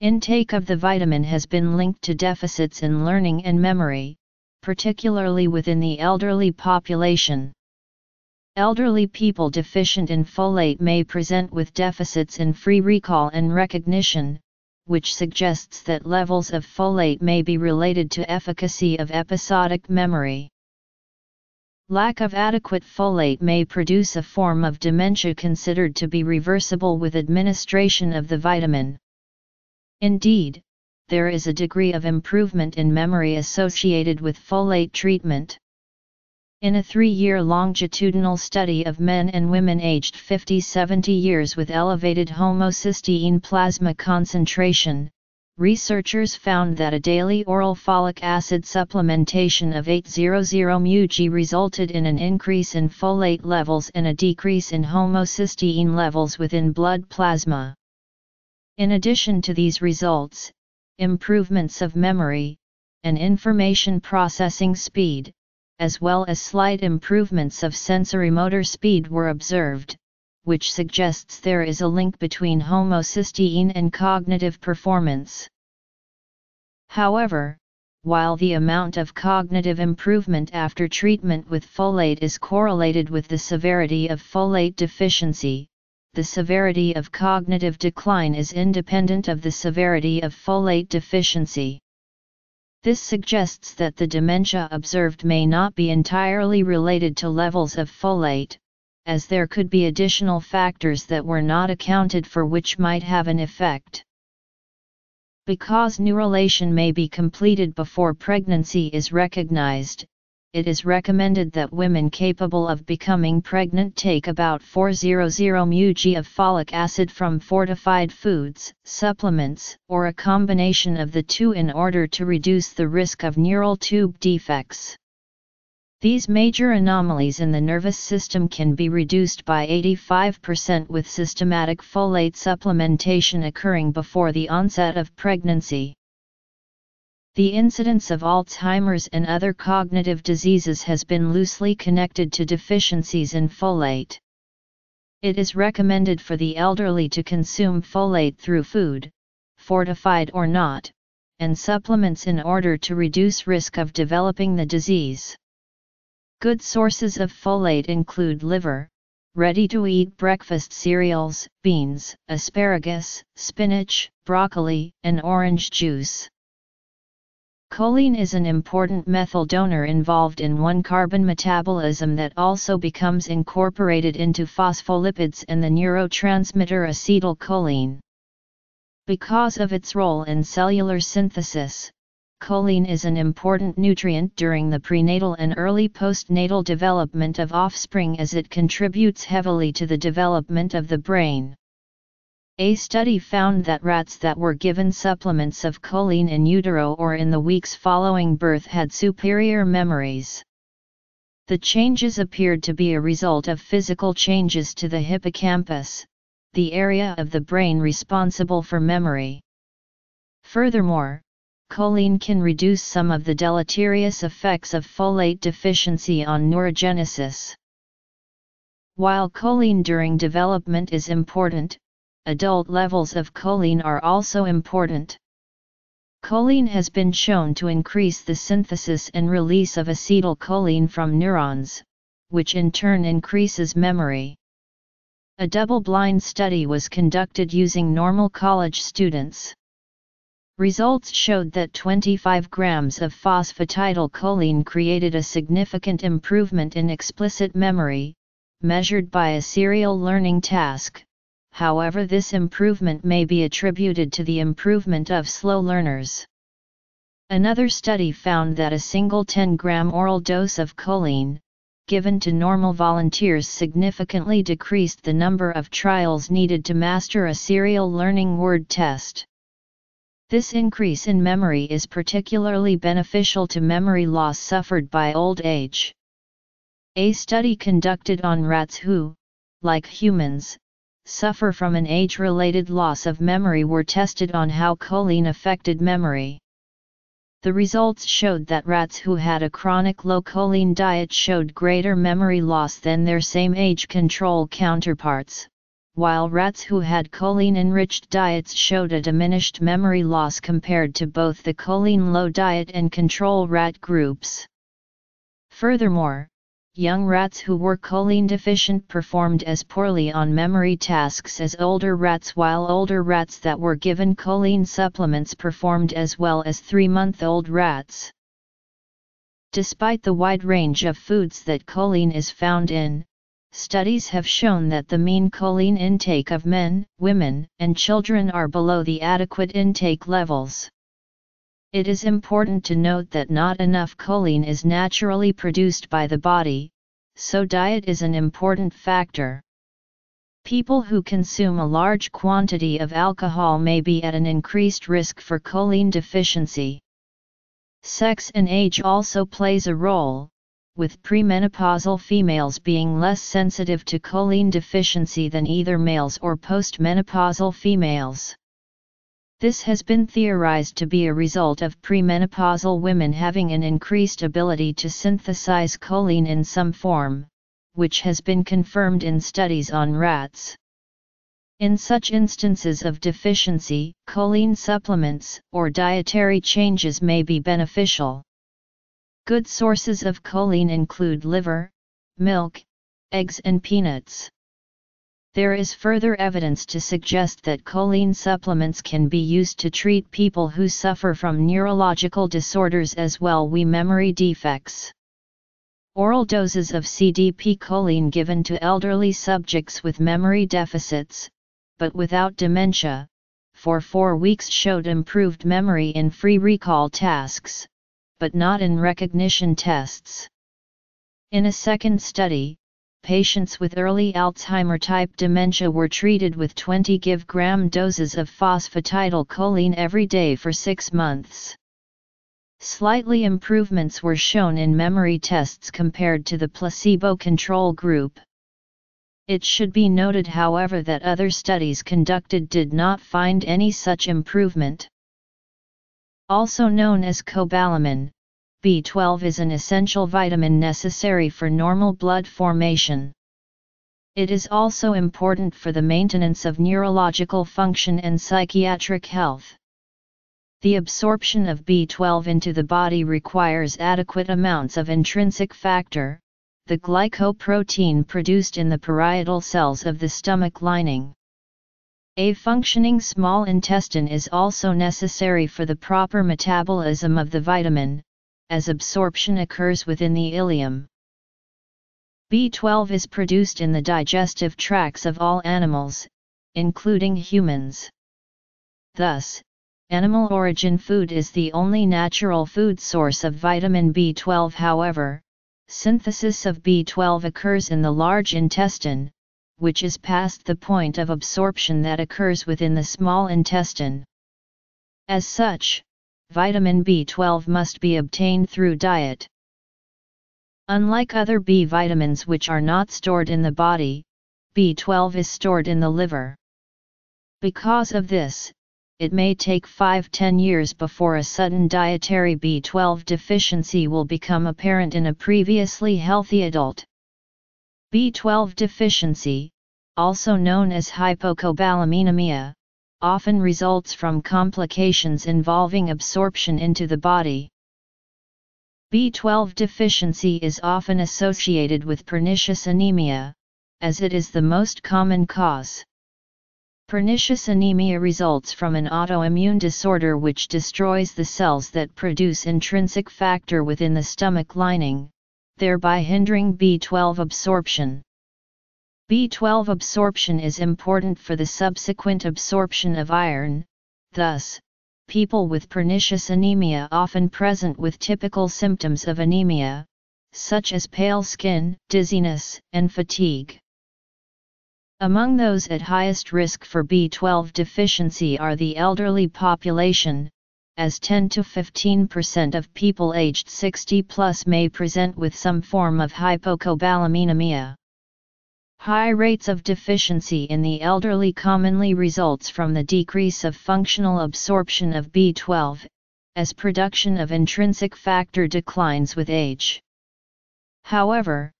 Intake of the vitamin has been linked to deficits in learning and memory, particularly within the elderly population. Elderly people deficient in folate may present with deficits in free recall and recognition, which suggests that levels of folate may be related to efficacy of episodic memory. lack of adequate folate may produce a form of dementia considered to be reversible with administration of the vitamin. Indeed, there is a degree of improvement in memory associated with folate treatment. In a three-year longitudinal study of men and women aged fifty to seventy years with elevated homocysteine plasma concentration, researchers found that a daily oral folic acid supplementation of eight hundred milligrams resulted in an increase in folate levels and a decrease in homocysteine levels within blood plasma. In addition to these results, improvements of memory and information processing speed, as well as slight improvements of sensorimotor speed were observed, which suggests there is a link between homocysteine and cognitive performance. However, while the amount of cognitive improvement after treatment with folate is correlated with the severity of folate deficiency, the severity of cognitive decline is independent of the severity of folate deficiency. This suggests that the dementia observed may not be entirely related to levels of folate, as there could be additional factors that were not accounted for which might have an effect. Because neurulation may be completed before pregnancy is recognized, it is recommended that women capable of becoming pregnant take about four hundred milligrams of folic acid from fortified foods, supplements, or a combination of the two in order to reduce the risk of neural tube defects. These major anomalies in the nervous system can be reduced by eighty-five percent with systematic folate supplementation occurring before the onset of pregnancy. The incidence of Alzheimer's and other cognitive diseases has been loosely connected to deficiencies in folate. It is recommended for the elderly to consume folate through food, fortified or not, and supplements in order to reduce risk of developing the disease. Good sources of folate include liver, ready-to-eat breakfast cereals, beans, asparagus, spinach, broccoli, and orange juice. Choline is an important methyl donor involved in one-carbon metabolism that also becomes incorporated into phospholipids and the neurotransmitter acetylcholine. Because of its role in cellular synthesis, choline is an important nutrient during the prenatal and early postnatal development of offspring, as it contributes heavily to the development of the brain. A study found that rats that were given supplements of choline in utero or in the weeks following birth had superior memories. The changes appeared to be a result of physical changes to the hippocampus, the area of the brain responsible for memory. Furthermore, choline can reduce some of the deleterious effects of folate deficiency on neurogenesis. While choline during development is important, adult levels of choline are also important. Choline has been shown to increase the synthesis and release of acetylcholine from neurons, which in turn increases memory. A double-blind study was conducted using normal college students. Results showed that twenty-five grams of phosphatidylcholine created a significant improvement in explicit memory, measured by a serial learning task. However, this improvement may be attributed to the improvement of slow learners. Another study found that a single ten gram oral dose of choline, given to normal volunteers, significantly decreased the number of trials needed to master a serial learning word test. This increase in memory is particularly beneficial to memory loss suffered by old age. A study conducted on rats who, like humans, suffer from an age-related loss of memory were tested on how choline affected memory. The results showed that rats who had a chronic low choline diet showed greater memory loss than their same age control counterparts, while rats who had choline-enriched diets showed a diminished memory loss compared to both the choline-low diet and control rat groups. Furthermore, young rats who were choline-deficient performed as poorly on memory tasks as older rats, while older rats that were given choline supplements performed as well as three-month-old rats. Despite the wide range of foods that choline is found in, studies have shown that the mean choline intake of men, women, and children are below the adequate intake levels. It is important to note that not enough choline is naturally produced by the body, so diet is an important factor. People who consume a large quantity of alcohol may be at an increased risk for choline deficiency. Sex and age also plays a role, with premenopausal females being less sensitive to choline deficiency than either males or postmenopausal females. This has been theorized to be a result of premenopausal women having an increased ability to synthesize choline in some form, which has been confirmed in studies on rats. In such instances of deficiency, choline supplements or dietary changes may be beneficial. Good sources of choline include liver, milk, eggs and peanuts. There is further evidence to suggest that choline supplements can be used to treat people who suffer from neurological disorders as well as memory defects. Oral doses of C D P choline given to elderly subjects with memory deficits, but without dementia, for four weeks showed improved memory in free recall tasks, but not in recognition tests. In a second study, patients with early Alzheimer-type dementia were treated with twenty gigagram doses of phosphatidylcholine every day for six months. Slightly improvements were shown in memory tests compared to the placebo control group. It should be noted, however, that other studies conducted did not find any such improvement. Also known as cobalamin, B twelve is an essential vitamin necessary for normal blood formation. It is also important for the maintenance of neurological function and psychiatric health. The absorption of B twelve into the body requires adequate amounts of intrinsic factor, the glycoprotein produced in the parietal cells of the stomach lining. A functioning small intestine is also necessary for the proper metabolism of the vitamin, as absorption occurs within the ileum. B twelve is produced in the digestive tracts of all animals, including humans. Thus, animal origin food is the only natural food source of vitamin B twelve. However, synthesis of B twelve occurs in the large intestine, which is past the point of absorption that occurs within the small intestine. As such, vitamin B twelve must be obtained through diet. Unlike other B vitamins which are not stored in the body, B twelve is stored in the liver. Because of this, it may take five to ten years before a sudden dietary B twelve deficiency will become apparent in a previously healthy adult. B twelve deficiency, also known as hypocobalaminemia, often results from complications involving absorption into the body. B twelve deficiency is often associated with pernicious anemia, as it is the most common cause. Pernicious anemia results from an autoimmune disorder which destroys the cells that produce intrinsic factor within the stomach lining, thereby hindering B twelve absorption. B twelve absorption is important for the subsequent absorption of iron, thus, people with pernicious anemia often present with typical symptoms of anemia, such as pale skin, dizziness, and fatigue. Among those at highest risk for B twelve deficiency are the elderly population, as ten to fifteen percent of people aged sixty plus may present with some form of hypocobalaminemia. High rates of deficiency in the elderly commonly results from the decrease of functional absorption of B twelve, as production of intrinsic factor declines with age. However,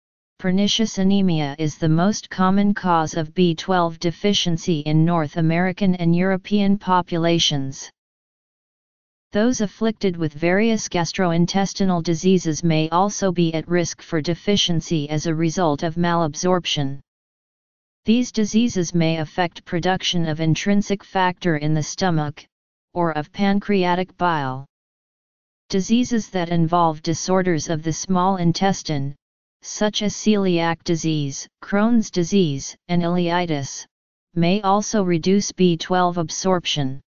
pernicious anemia is the most common cause of B twelve deficiency in North American and European populations. Those afflicted with various gastrointestinal diseases may also be at risk for deficiency as a result of malabsorption. These diseases may affect production of intrinsic factor in the stomach, or of pancreatic bile. Diseases that involve disorders of the small intestine, such as celiac disease, Crohn's disease, and ileitis, may also reduce B twelve absorption.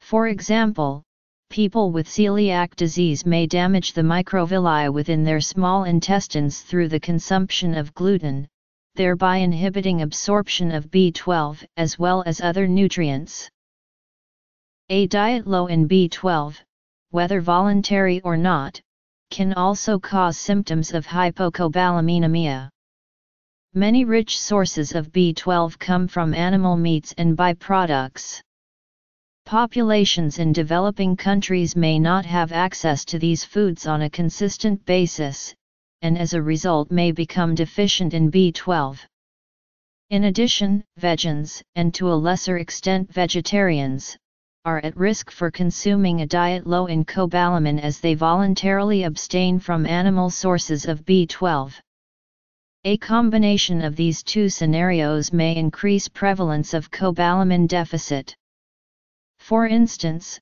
For example, people with celiac disease may damage the microvilli within their small intestines through the consumption of gluten, thereby inhibiting absorption of B twelve as well as other nutrients. A diet low in B twelve, whether voluntary or not, can also cause symptoms of hypocobalaminemia. Many rich sources of B twelve come from animal meats and byproducts. Populations in developing countries may not have access to these foods on a consistent basis, and as a result may become deficient in B twelve. In addition, vegans, and to a lesser extent vegetarians, are at risk for consuming a diet low in cobalamin as they voluntarily abstain from animal sources of B twelve. A combination of these two scenarios may increase prevalence of cobalamin deficit. For instance,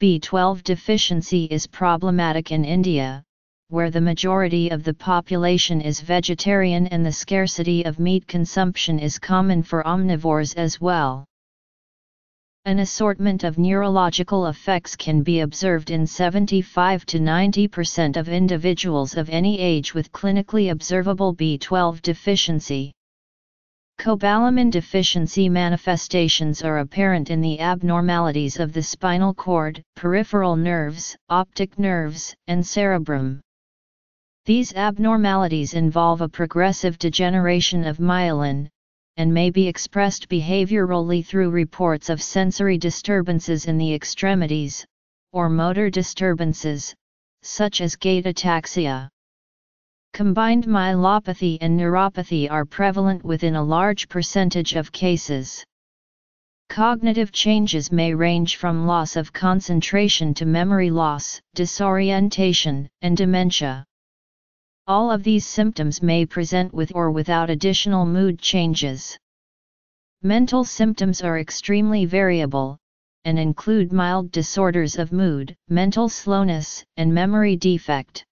B twelve deficiency is problematic in India, where the majority of the population is vegetarian and the scarcity of meat consumption is common for omnivores as well. An assortment of neurological effects can be observed in seventy-five to ninety percent of individuals of any age with clinically observable B twelve deficiency. Cobalamin deficiency manifestations are apparent in the abnormalities of the spinal cord, peripheral nerves, optic nerves, and cerebrum. These abnormalities involve a progressive degeneration of myelin, and may be expressed behaviorally through reports of sensory disturbances in the extremities, or motor disturbances, such as gait ataxia. Combined myelopathy and neuropathy are prevalent within a large percentage of cases. Cognitive changes may range from loss of concentration to memory loss, disorientation, and dementia. All of these symptoms may present with or without additional mood changes. Mental symptoms are extremely variable, and include mild disorders of mood, mental slowness, and memory defect.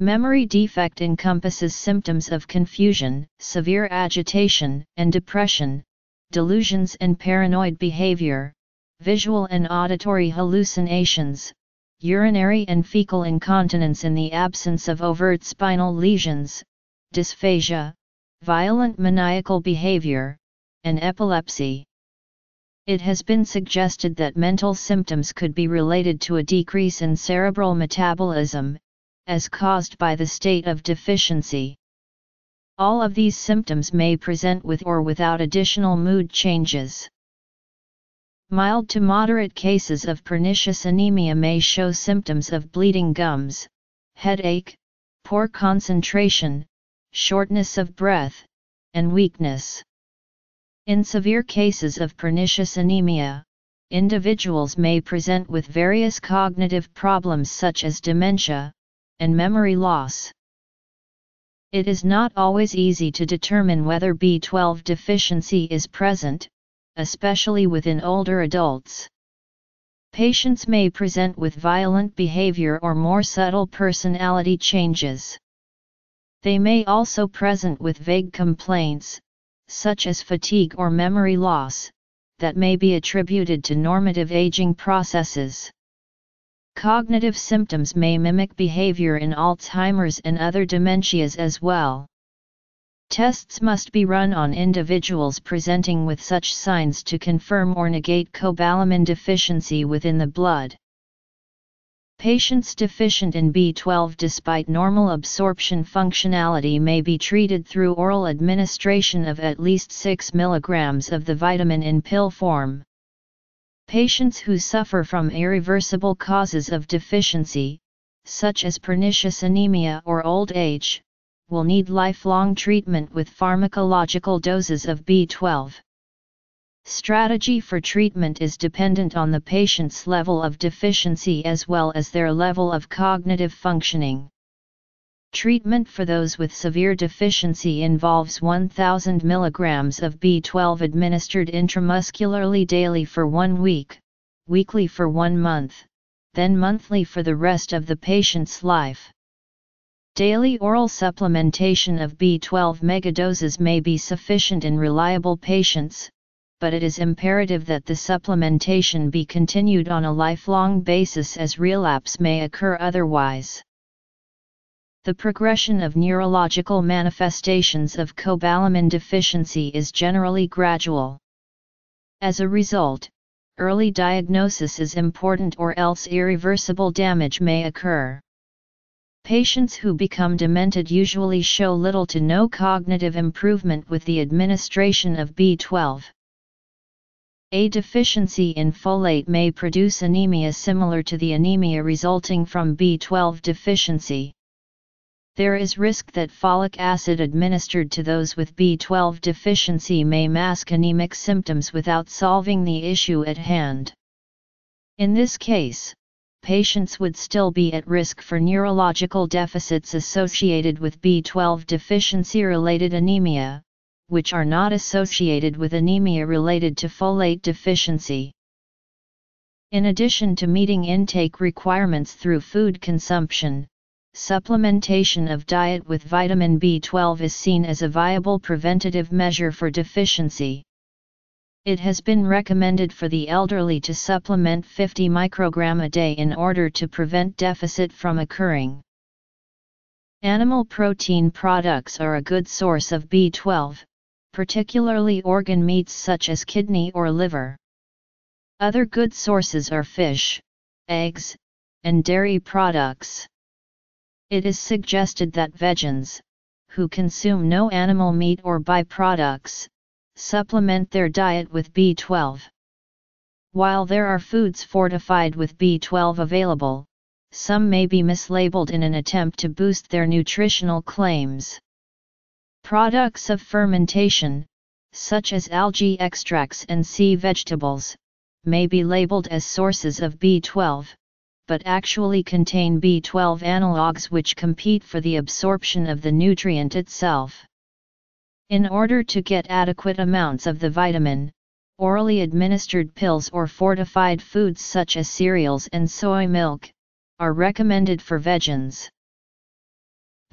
Memory defect encompasses symptoms of confusion, severe agitation and depression, delusions and paranoid behavior, visual and auditory hallucinations, urinary and fecal incontinence in the absence of overt spinal lesions, dysphagia, violent maniacal behavior, and epilepsy. It has been suggested that mental symptoms could be related to a decrease in cerebral metabolism, as caused by the state of deficiency. All of these symptoms may present with or without additional mood changes. Mild to moderate cases of pernicious anemia may show symptoms of bleeding gums, headache, poor concentration, shortness of breath, and weakness. In severe cases of pernicious anemia, individuals may present with various cognitive problems such as dementia and memory loss. It is not always easy to determine whether B twelve deficiency is present, especially within older adults. Patients may present with violent behavior or more subtle personality changes. They may also present with vague complaints, such as fatigue or memory loss, that may be attributed to normative aging processes. Cognitive symptoms may mimic behavior in Alzheimer's and other dementias as well. Tests must be run on individuals presenting with such signs to confirm or negate cobalamin deficiency within the blood. Patients deficient in B twelve despite normal absorption functionality may be treated through oral administration of at least six milligrams of the vitamin in pill form. Patients who suffer from irreversible causes of deficiency, such as pernicious anemia or old age, will need lifelong treatment with pharmacological doses of B twelve. Strategy for treatment is dependent on the patient's level of deficiency as well as their level of cognitive functioning. Treatment for those with severe deficiency involves one thousand milligrams of B twelve administered intramuscularly daily for one week, weekly for one month, then monthly for the rest of the patient's life. Daily oral supplementation of B twelve megadoses may be sufficient in reliable patients, but it is imperative that the supplementation be continued on a lifelong basis as relapse may occur otherwise. The progression of neurological manifestations of cobalamin deficiency is generally gradual. As a result, early diagnosis is important or else irreversible damage may occur. Patients who become demented usually show little to no cognitive improvement with the administration of B twelve. A deficiency in folate may produce anemia similar to the anemia resulting from B twelve deficiency. There is risk that folic acid administered to those with B twelve deficiency may mask anemic symptoms without solving the issue at hand. In this case, patients would still be at risk for neurological deficits associated with B twelve deficiency-related anemia, which are not associated with anemia related to folate deficiency. In addition to meeting intake requirements through food consumption, supplementation of diet with vitamin B twelve is seen as a viable preventative measure for deficiency. It has been recommended for the elderly to supplement fifty micrograms a day in order to prevent deficit from occurring. Animal protein products are a good source of B twelve, particularly organ meats such as kidney or liver. Other good sources are fish, eggs, and dairy products. It is suggested that vegans, who consume no animal meat or byproducts, supplement their diet with B twelve. While there are foods fortified with B twelve available, some may be mislabeled in an attempt to boost their nutritional claims. Products of fermentation, such as algae extracts and sea vegetables, may be labeled as sources of B twelve. But actually contain B twelve analogues which compete for the absorption of the nutrient itself. In order to get adequate amounts of the vitamin, orally administered pills or fortified foods such as cereals and soy milk are recommended for vegans.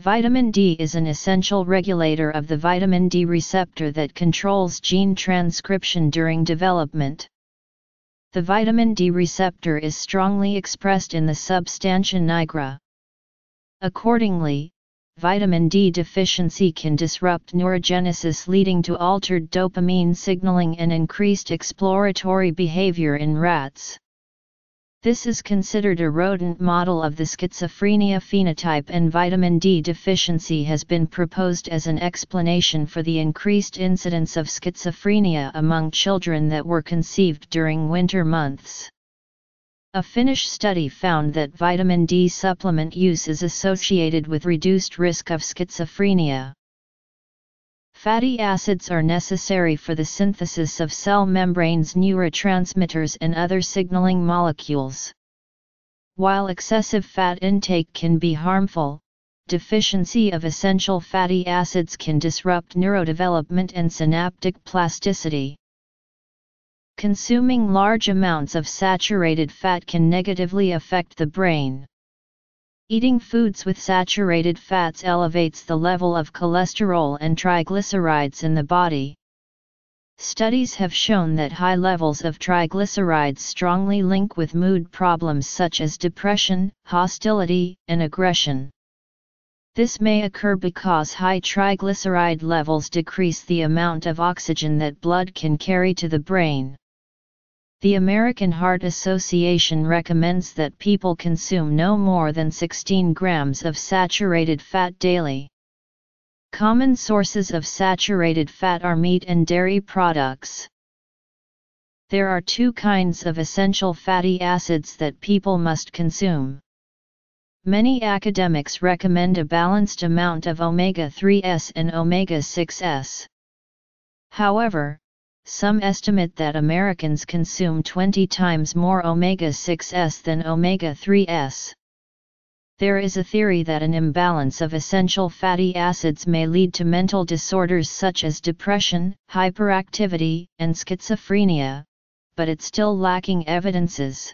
Vitamin D is an essential regulator of the vitamin D receptor that controls gene transcription during development. The vitamin D receptor is strongly expressed in the substantia nigra. Accordingly, vitamin D deficiency can disrupt neurogenesis, leading to altered dopamine signaling and increased exploratory behavior in rats. This is considered a rodent model of the schizophrenia phenotype, and vitamin D deficiency has been proposed as an explanation for the increased incidence of schizophrenia among children that were conceived during winter months. A Finnish study found that vitamin D supplement use is associated with reduced risk of schizophrenia. Fatty acids are necessary for the synthesis of cell membranes, neurotransmitters and other signaling molecules. While excessive fat intake can be harmful, deficiency of essential fatty acids can disrupt neurodevelopment and synaptic plasticity. Consuming large amounts of saturated fat can negatively affect the brain. Eating foods with saturated fats elevates the level of cholesterol and triglycerides in the body. Studies have shown that high levels of triglycerides strongly link with mood problems such as depression, hostility, and aggression. This may occur because high triglyceride levels decrease the amount of oxygen that blood can carry to the brain. The American Heart Association recommends that people consume no more than sixteen grams of saturated fat daily. Common sources of saturated fat are meat and dairy products. There are two kinds of essential fatty acids that people must consume. Many academics recommend a balanced amount of omega threes and omega sixes. However, some estimate that Americans consume twenty times more omega sixes than omega threes. There is a theory that an imbalance of essential fatty acids may lead to mental disorders such as depression, hyperactivity, and schizophrenia, but it's still lacking evidences.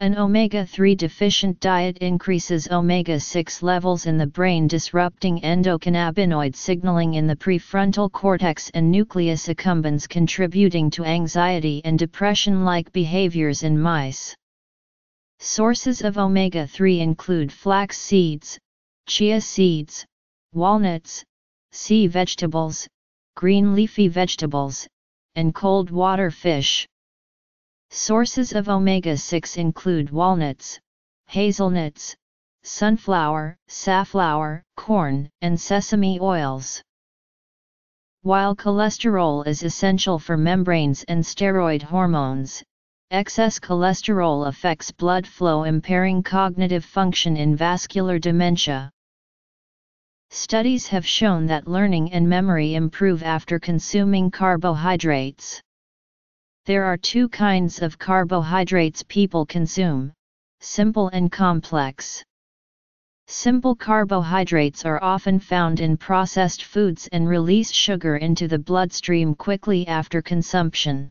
An omega three deficient diet increases omega six levels in the brain, disrupting endocannabinoid signaling in the prefrontal cortex and nucleus accumbens, contributing to anxiety and depression-like behaviors in mice. Sources of omega three include flax seeds, chia seeds, walnuts, sea vegetables, green leafy vegetables, and cold water fish. Sources of omega six include walnuts, hazelnuts, sunflower, safflower, corn, and sesame oils. While cholesterol is essential for membranes and steroid hormones, excess cholesterol affects blood flow, impairing cognitive function in vascular dementia. Studies have shown that learning and memory improve after consuming carbohydrates. There are two kinds of carbohydrates people consume, simple and complex. Simple carbohydrates are often found in processed foods and release sugar into the bloodstream quickly after consumption.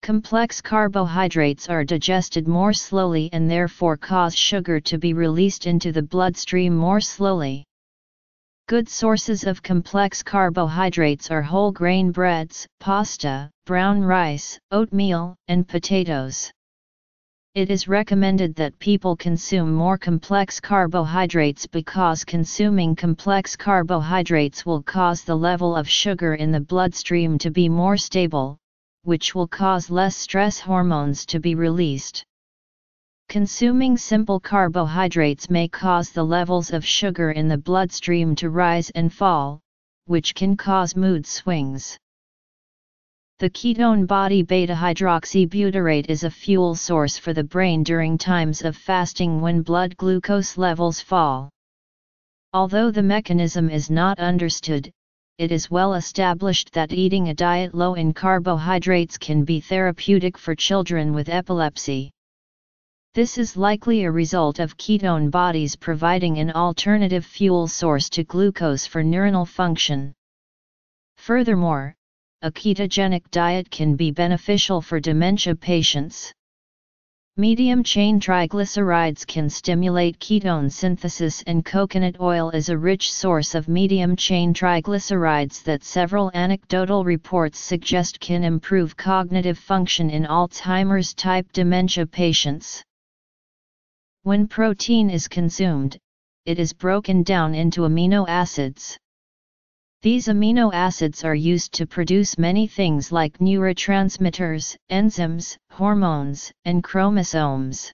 Complex carbohydrates are digested more slowly and therefore cause sugar to be released into the bloodstream more slowly. Good sources of complex carbohydrates are whole grain breads, pasta, brown rice, oatmeal, and potatoes. It is recommended that people consume more complex carbohydrates because consuming complex carbohydrates will cause the level of sugar in the bloodstream to be more stable, which will cause less stress hormones to be released. Consuming simple carbohydrates may cause the levels of sugar in the bloodstream to rise and fall, which can cause mood swings. The ketone body beta-hydroxybutyrate is a fuel source for the brain during times of fasting when blood glucose levels fall. Although the mechanism is not understood, it is well established that eating a diet low in carbohydrates can be therapeutic for children with epilepsy. This is likely a result of ketone bodies providing an alternative fuel source to glucose for neuronal function. Furthermore, a ketogenic diet can be beneficial for dementia patients. Medium-chain triglycerides can stimulate ketone synthesis, and coconut oil is a rich source of medium-chain triglycerides that several anecdotal reports suggest can improve cognitive function in Alzheimer's type dementia patients. When protein is consumed, it is broken down into amino acids. These amino acids are used to produce many things like neurotransmitters, enzymes, hormones, and chromosomes.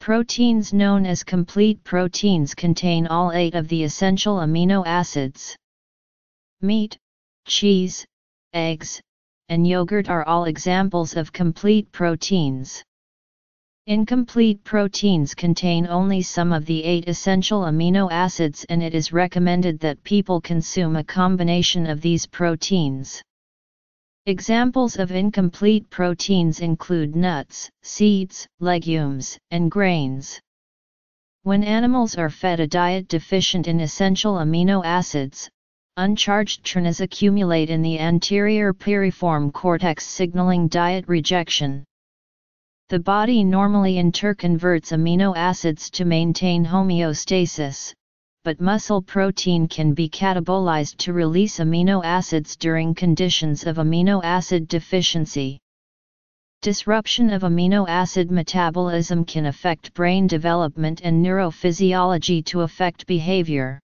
Proteins known as complete proteins contain all eight of the essential amino acids. Meat, cheese, eggs, and yogurt are all examples of complete proteins. Incomplete proteins contain only some of the eight essential amino acids, and it is recommended that people consume a combination of these proteins. Examples of incomplete proteins include nuts, seeds, legumes, and grains. When animals are fed a diet deficient in essential amino acids, uncharged ternes accumulate in the anterior piriform cortex, signaling diet rejection. The body normally interconverts amino acids to maintain homeostasis, but muscle protein can be catabolized to release amino acids during conditions of amino acid deficiency. Disruption of amino acid metabolism can affect brain development and neurophysiology to affect behavior.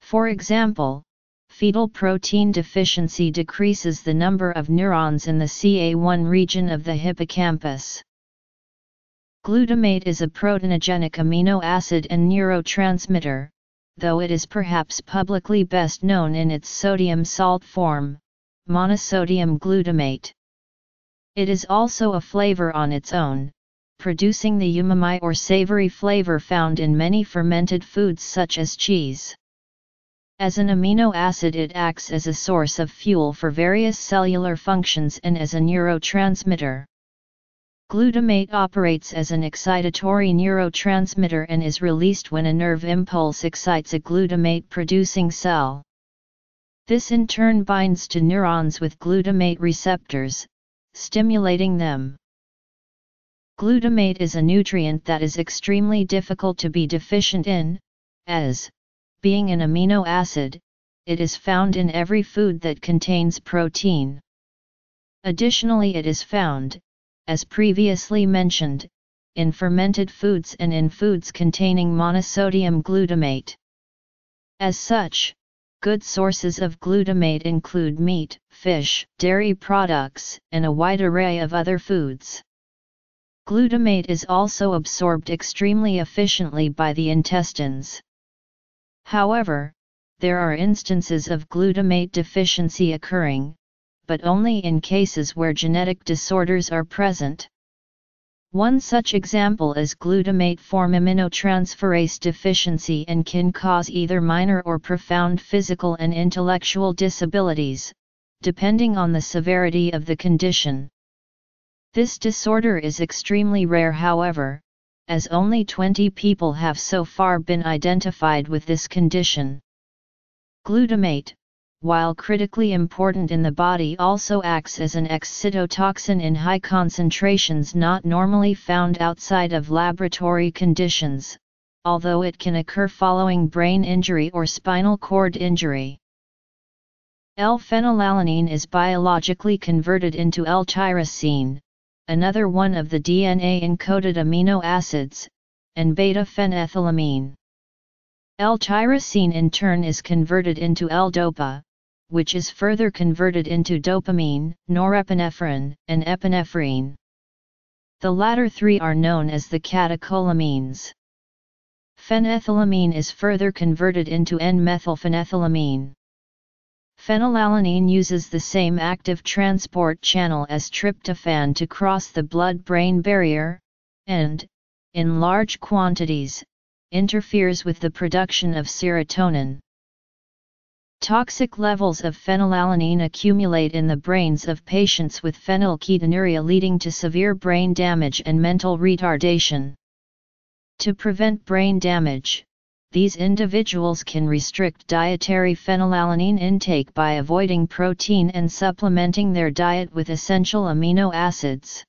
For example, fetal protein deficiency decreases the number of neurons in the C A one region of the hippocampus. Glutamate is a proteinogenic amino acid and neurotransmitter, though it is perhaps publicly best known in its sodium salt form, monosodium glutamate. It is also a flavor on its own, producing the umami or savory flavor found in many fermented foods such as cheese. As an amino acid, it acts as a source of fuel for various cellular functions and as a neurotransmitter. Glutamate operates as an excitatory neurotransmitter and is released when a nerve impulse excites a glutamate-producing cell. This in turn binds to neurons with glutamate receptors, stimulating them. Glutamate is a nutrient that is extremely difficult to be deficient in, as, being an amino acid, it is found in every food that contains protein. Additionally, it is found, as previously mentioned, in fermented foods and in foods containing monosodium glutamate. As such, good sources of glutamate include meat, fish, dairy products, and a wide array of other foods. Glutamate is also absorbed extremely efficiently by the intestines. However, there are instances of glutamate deficiency occurring, but only in cases where genetic disorders are present. One such example is glutamate-form aminotransferase deficiency and can cause either minor or profound physical and intellectual disabilities, depending on the severity of the condition. This disorder is extremely rare, however, as only twenty people have so far been identified with this condition. Glutamate, while critically important in the body, also acts as an excitotoxin in high concentrations not normally found outside of laboratory conditions, although it can occur following brain injury or spinal cord injury. L-phenylalanine is biologically converted into L-tyrosine, another one of the D N A-encoded amino acids, and beta-phenethylamine. L-tyrosine in turn is converted into L-dopa, which is further converted into dopamine, norepinephrine, and epinephrine. The latter three are known as the catecholamines. Phenethylamine is further converted into N-methylphenethylamine. Phenylalanine uses the same active transport channel as tryptophan to cross the blood-brain barrier, and, in large quantities, interferes with the production of serotonin. Toxic levels of phenylalanine accumulate in the brains of patients with phenylketonuria, leading to severe brain damage and mental retardation. To prevent brain damage, these individuals can restrict dietary phenylalanine intake by avoiding protein and supplementing their diet with essential amino acids.